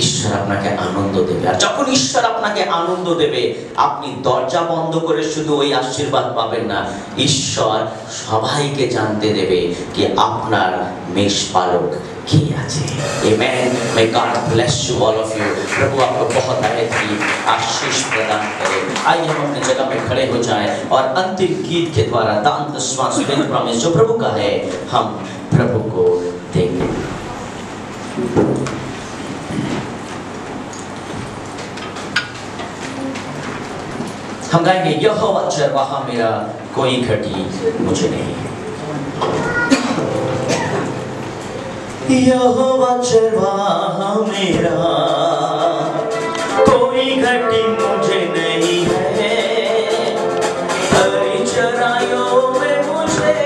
ঈশ্বর আপনাকে আনন্দ দেবে আর যখন ঈশ্বর আপনাকে আনন্দ দেবে আপনি দরজা বন্ধ করে শুধু ওই আশীর্বাদ পাবেন না, ঈশ্বর সবাইকে জানতে দেবে কি আপনার মেষপালক কে আছে। Amen. May God bless you all of you। प्रभु आपको बहुत आशीष प्रदान करे। आइए हम अपने जगह पे खड़े हो जाएं और अंतिम गीत के द्वारा दान श्वास प्रॉमिस जो प्रभु का है हम प्रभु को देंगे। हम गाएंगे यहोवा चरवाहा मेरा कोई घटी मुझे नहीं। यहोवा चरवाहा मेरा कोई घटी मुझे नहीं है, हरी चराइयों में मुझे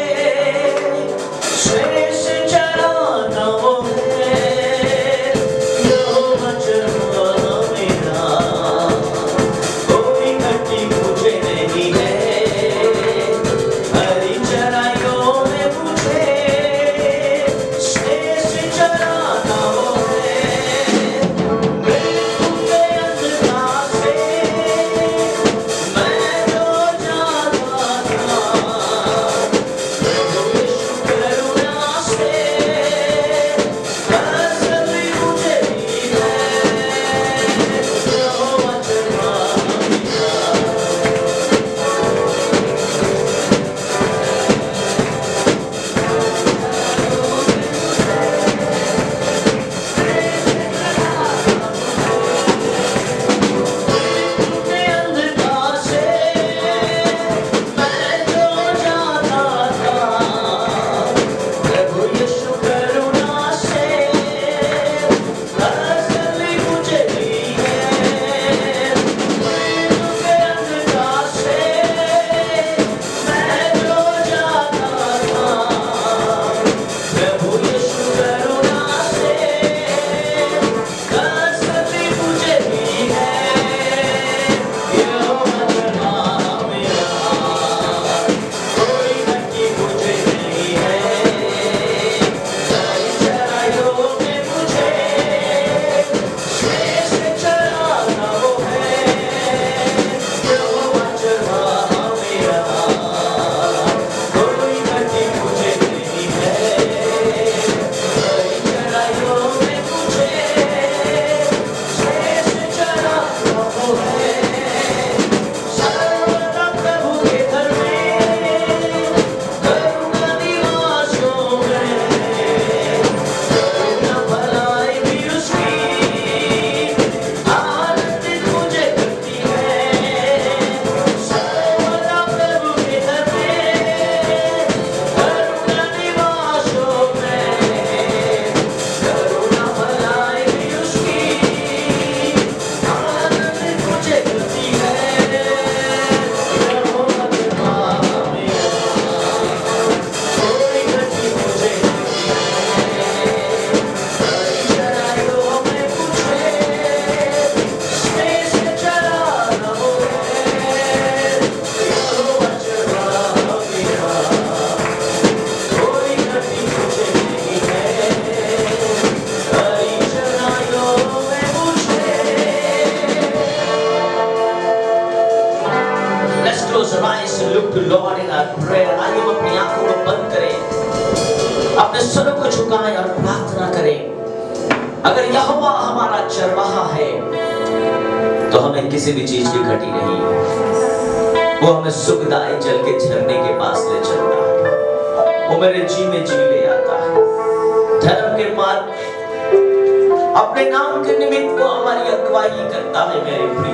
अपने नाम के निमित्त वो हमारी अगुवाई करता है। मेरे प्रिय,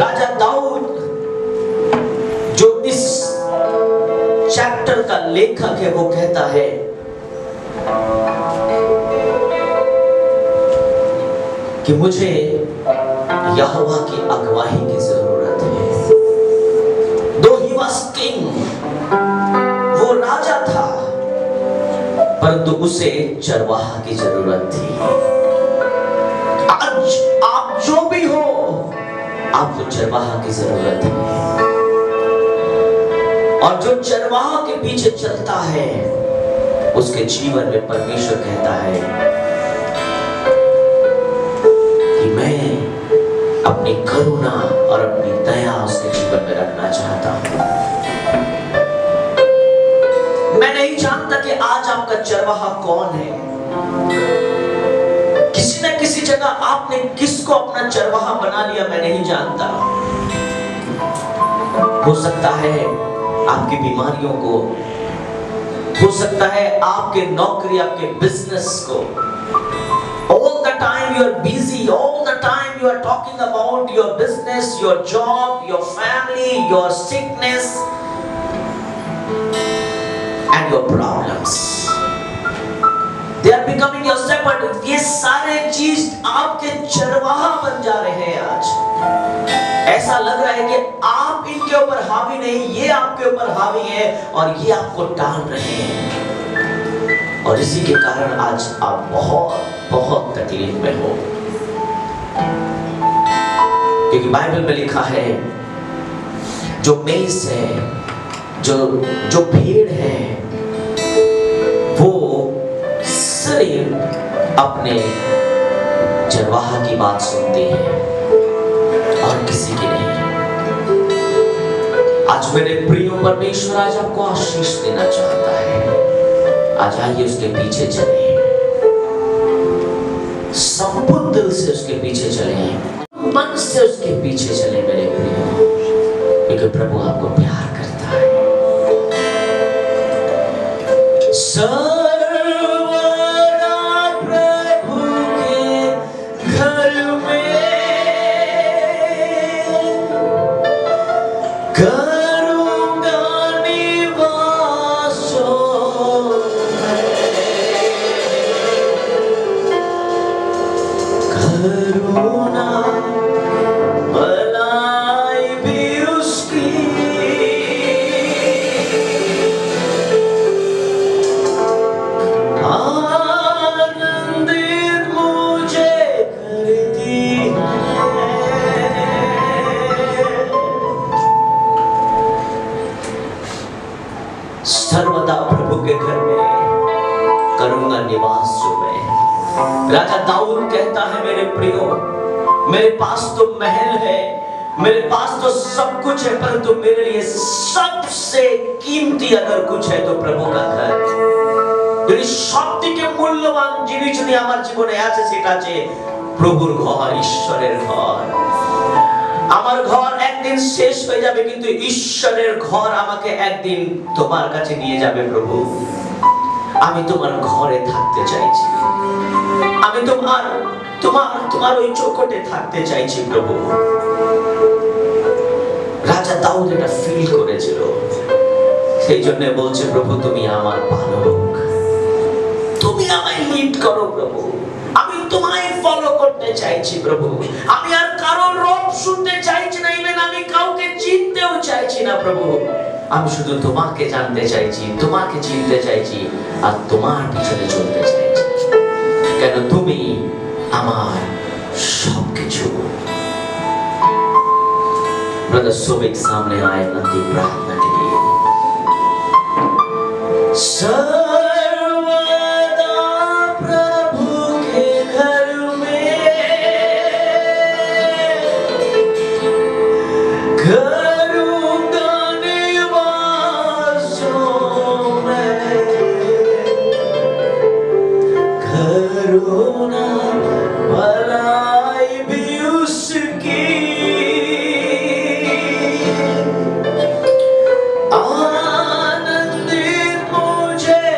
राजा दाऊद जो इस चैप्टर का लेखक है वो कहता है, कि मुझे यहोवा की अगुवाई की जरूरत है। दो ही किंग वो राजा था, परंतु उसे चरवाहा की जरूरत थी। आज आप जो भी हो, आपको चरवाहा की जरूरत है। और जो चरवाहा के पीछे चलता है उसके जीवन में परमेश्वर कहता है कि मैं अपनी करुणा और अपनी दया उसके जीवन में रखना चाहता हूं। मैं नहीं जानता कि आज आपका चरवाहा कौन है। किसी न किसी जगह आपने किसको अपना चरवाहा बना लिया, मैं नहीं जानता। हो सकता है आपकी बीमारियों को, हो सकता है आपके नौकरी, आपके बिजनेस को। All the time you are busy, all the time you are talking about your business, your job, your family, your sickness and your problems. They are becoming your shepherd. ये सारे चीज आपके चरवाहा बन जा रहे हैं। आज ऐसा लग रहा है कि आप इनके ऊपर हावी नहीं, ये आपके ऊपर हावी है और ये आपको टाल रहे हैं। और इसी के कारण आज आप बहुत तकलीफ में हो, क्योंकि बाइबल में लिखा है जो मेज है, जो भीड़ है, वो सिर्फ अपने चरवाहा की बात सुनती है और किसी की नहीं। आज मेरे प्रियो, परमेश्वर आज आपको आशीष देना चाहता है। आज आइए उसके पीछे चले, संपूर्ण दिल से उसके पीछे चले, मन से उसके पीछे चले मेरे प्रियो, क्योंकि प्रभु आपको प्यार करता है। सर्वदा प्रभु के घर में करूंगा निवास जो मैं। राजा दाऊद कहता है मेरे प्रियो, मेरे पास तो महल है, मेरे पास तो सब कुछ है, परंतु मेरे लिए सबसे कीमती अगर कुछ है तो प्रभु का घर। यदि सबथेके मूल्यवान जिनिस যদি আমার জীবনে আছে সেটা আছে প্রভুর ঘর, ঈশ্বরের ঘর। আমার ঘর একদিন শেষ হয়ে যাবে, কিন্তু ঈশ্বরের ঘর আমাকে একদিন তোমার কাছে নিয়ে যাবে। প্রভু, আমি তোমার ঘরে থাকতে চাইছি, আমি তোমার ওই চৌকটে থাকতে চাইছি প্রভু। রাজা দাউদ এটা ফিল করেছিল, সেই জন্য বলছে প্রভু তুমি আমার পালক, তুমি আমায় লিড করো প্রভু, আমি তোমায় ফলো করতে চাইছি প্রভু। আমি আর কারোর রব শুনতে চাইছি না, ইভেন আমি কাউকে চিনতেও চাইছি না প্রভু। আমি শুধু তোমাকে জানতে চাইছি, তোমাকে চিনতে চাইছি আর তোমার পিছনে চলতে চাইছি, কেন তুমি আমার সবকিছু। ब्रदर सोबिक सामने आए नदी प्रार्थना के लिए। आनंदित मुझे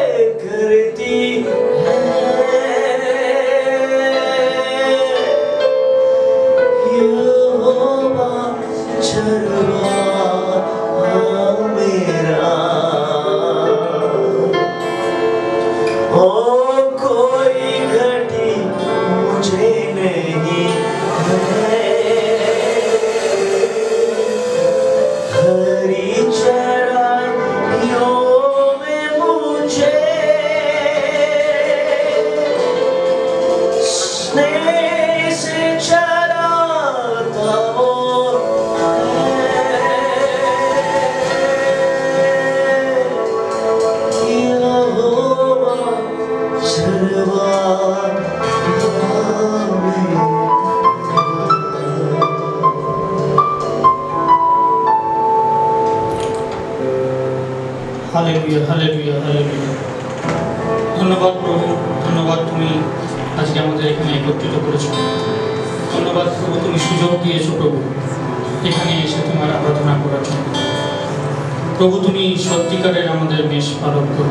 सबको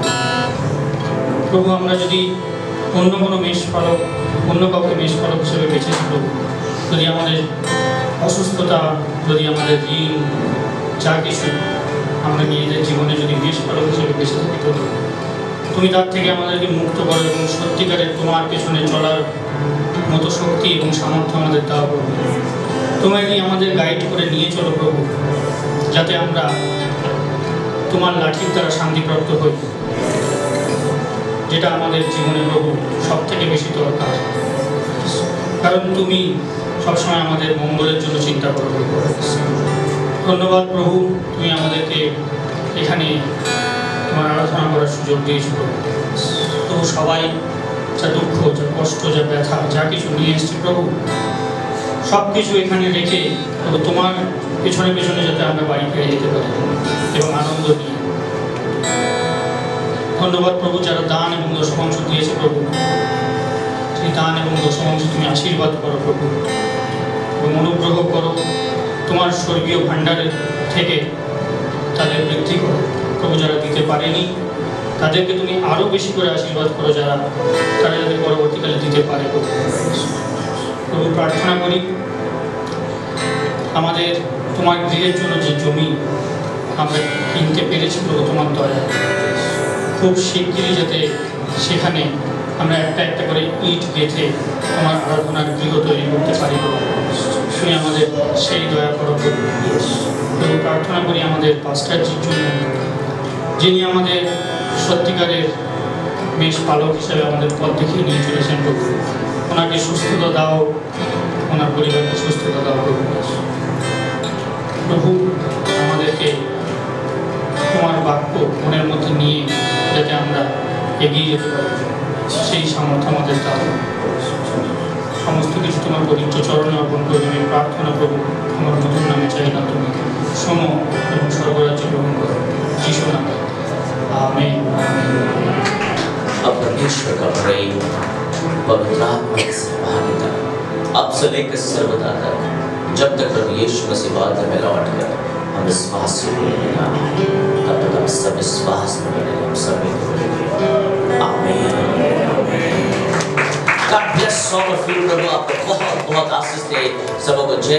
जय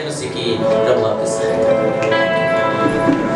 मसीह की प्रभु आपके साथ।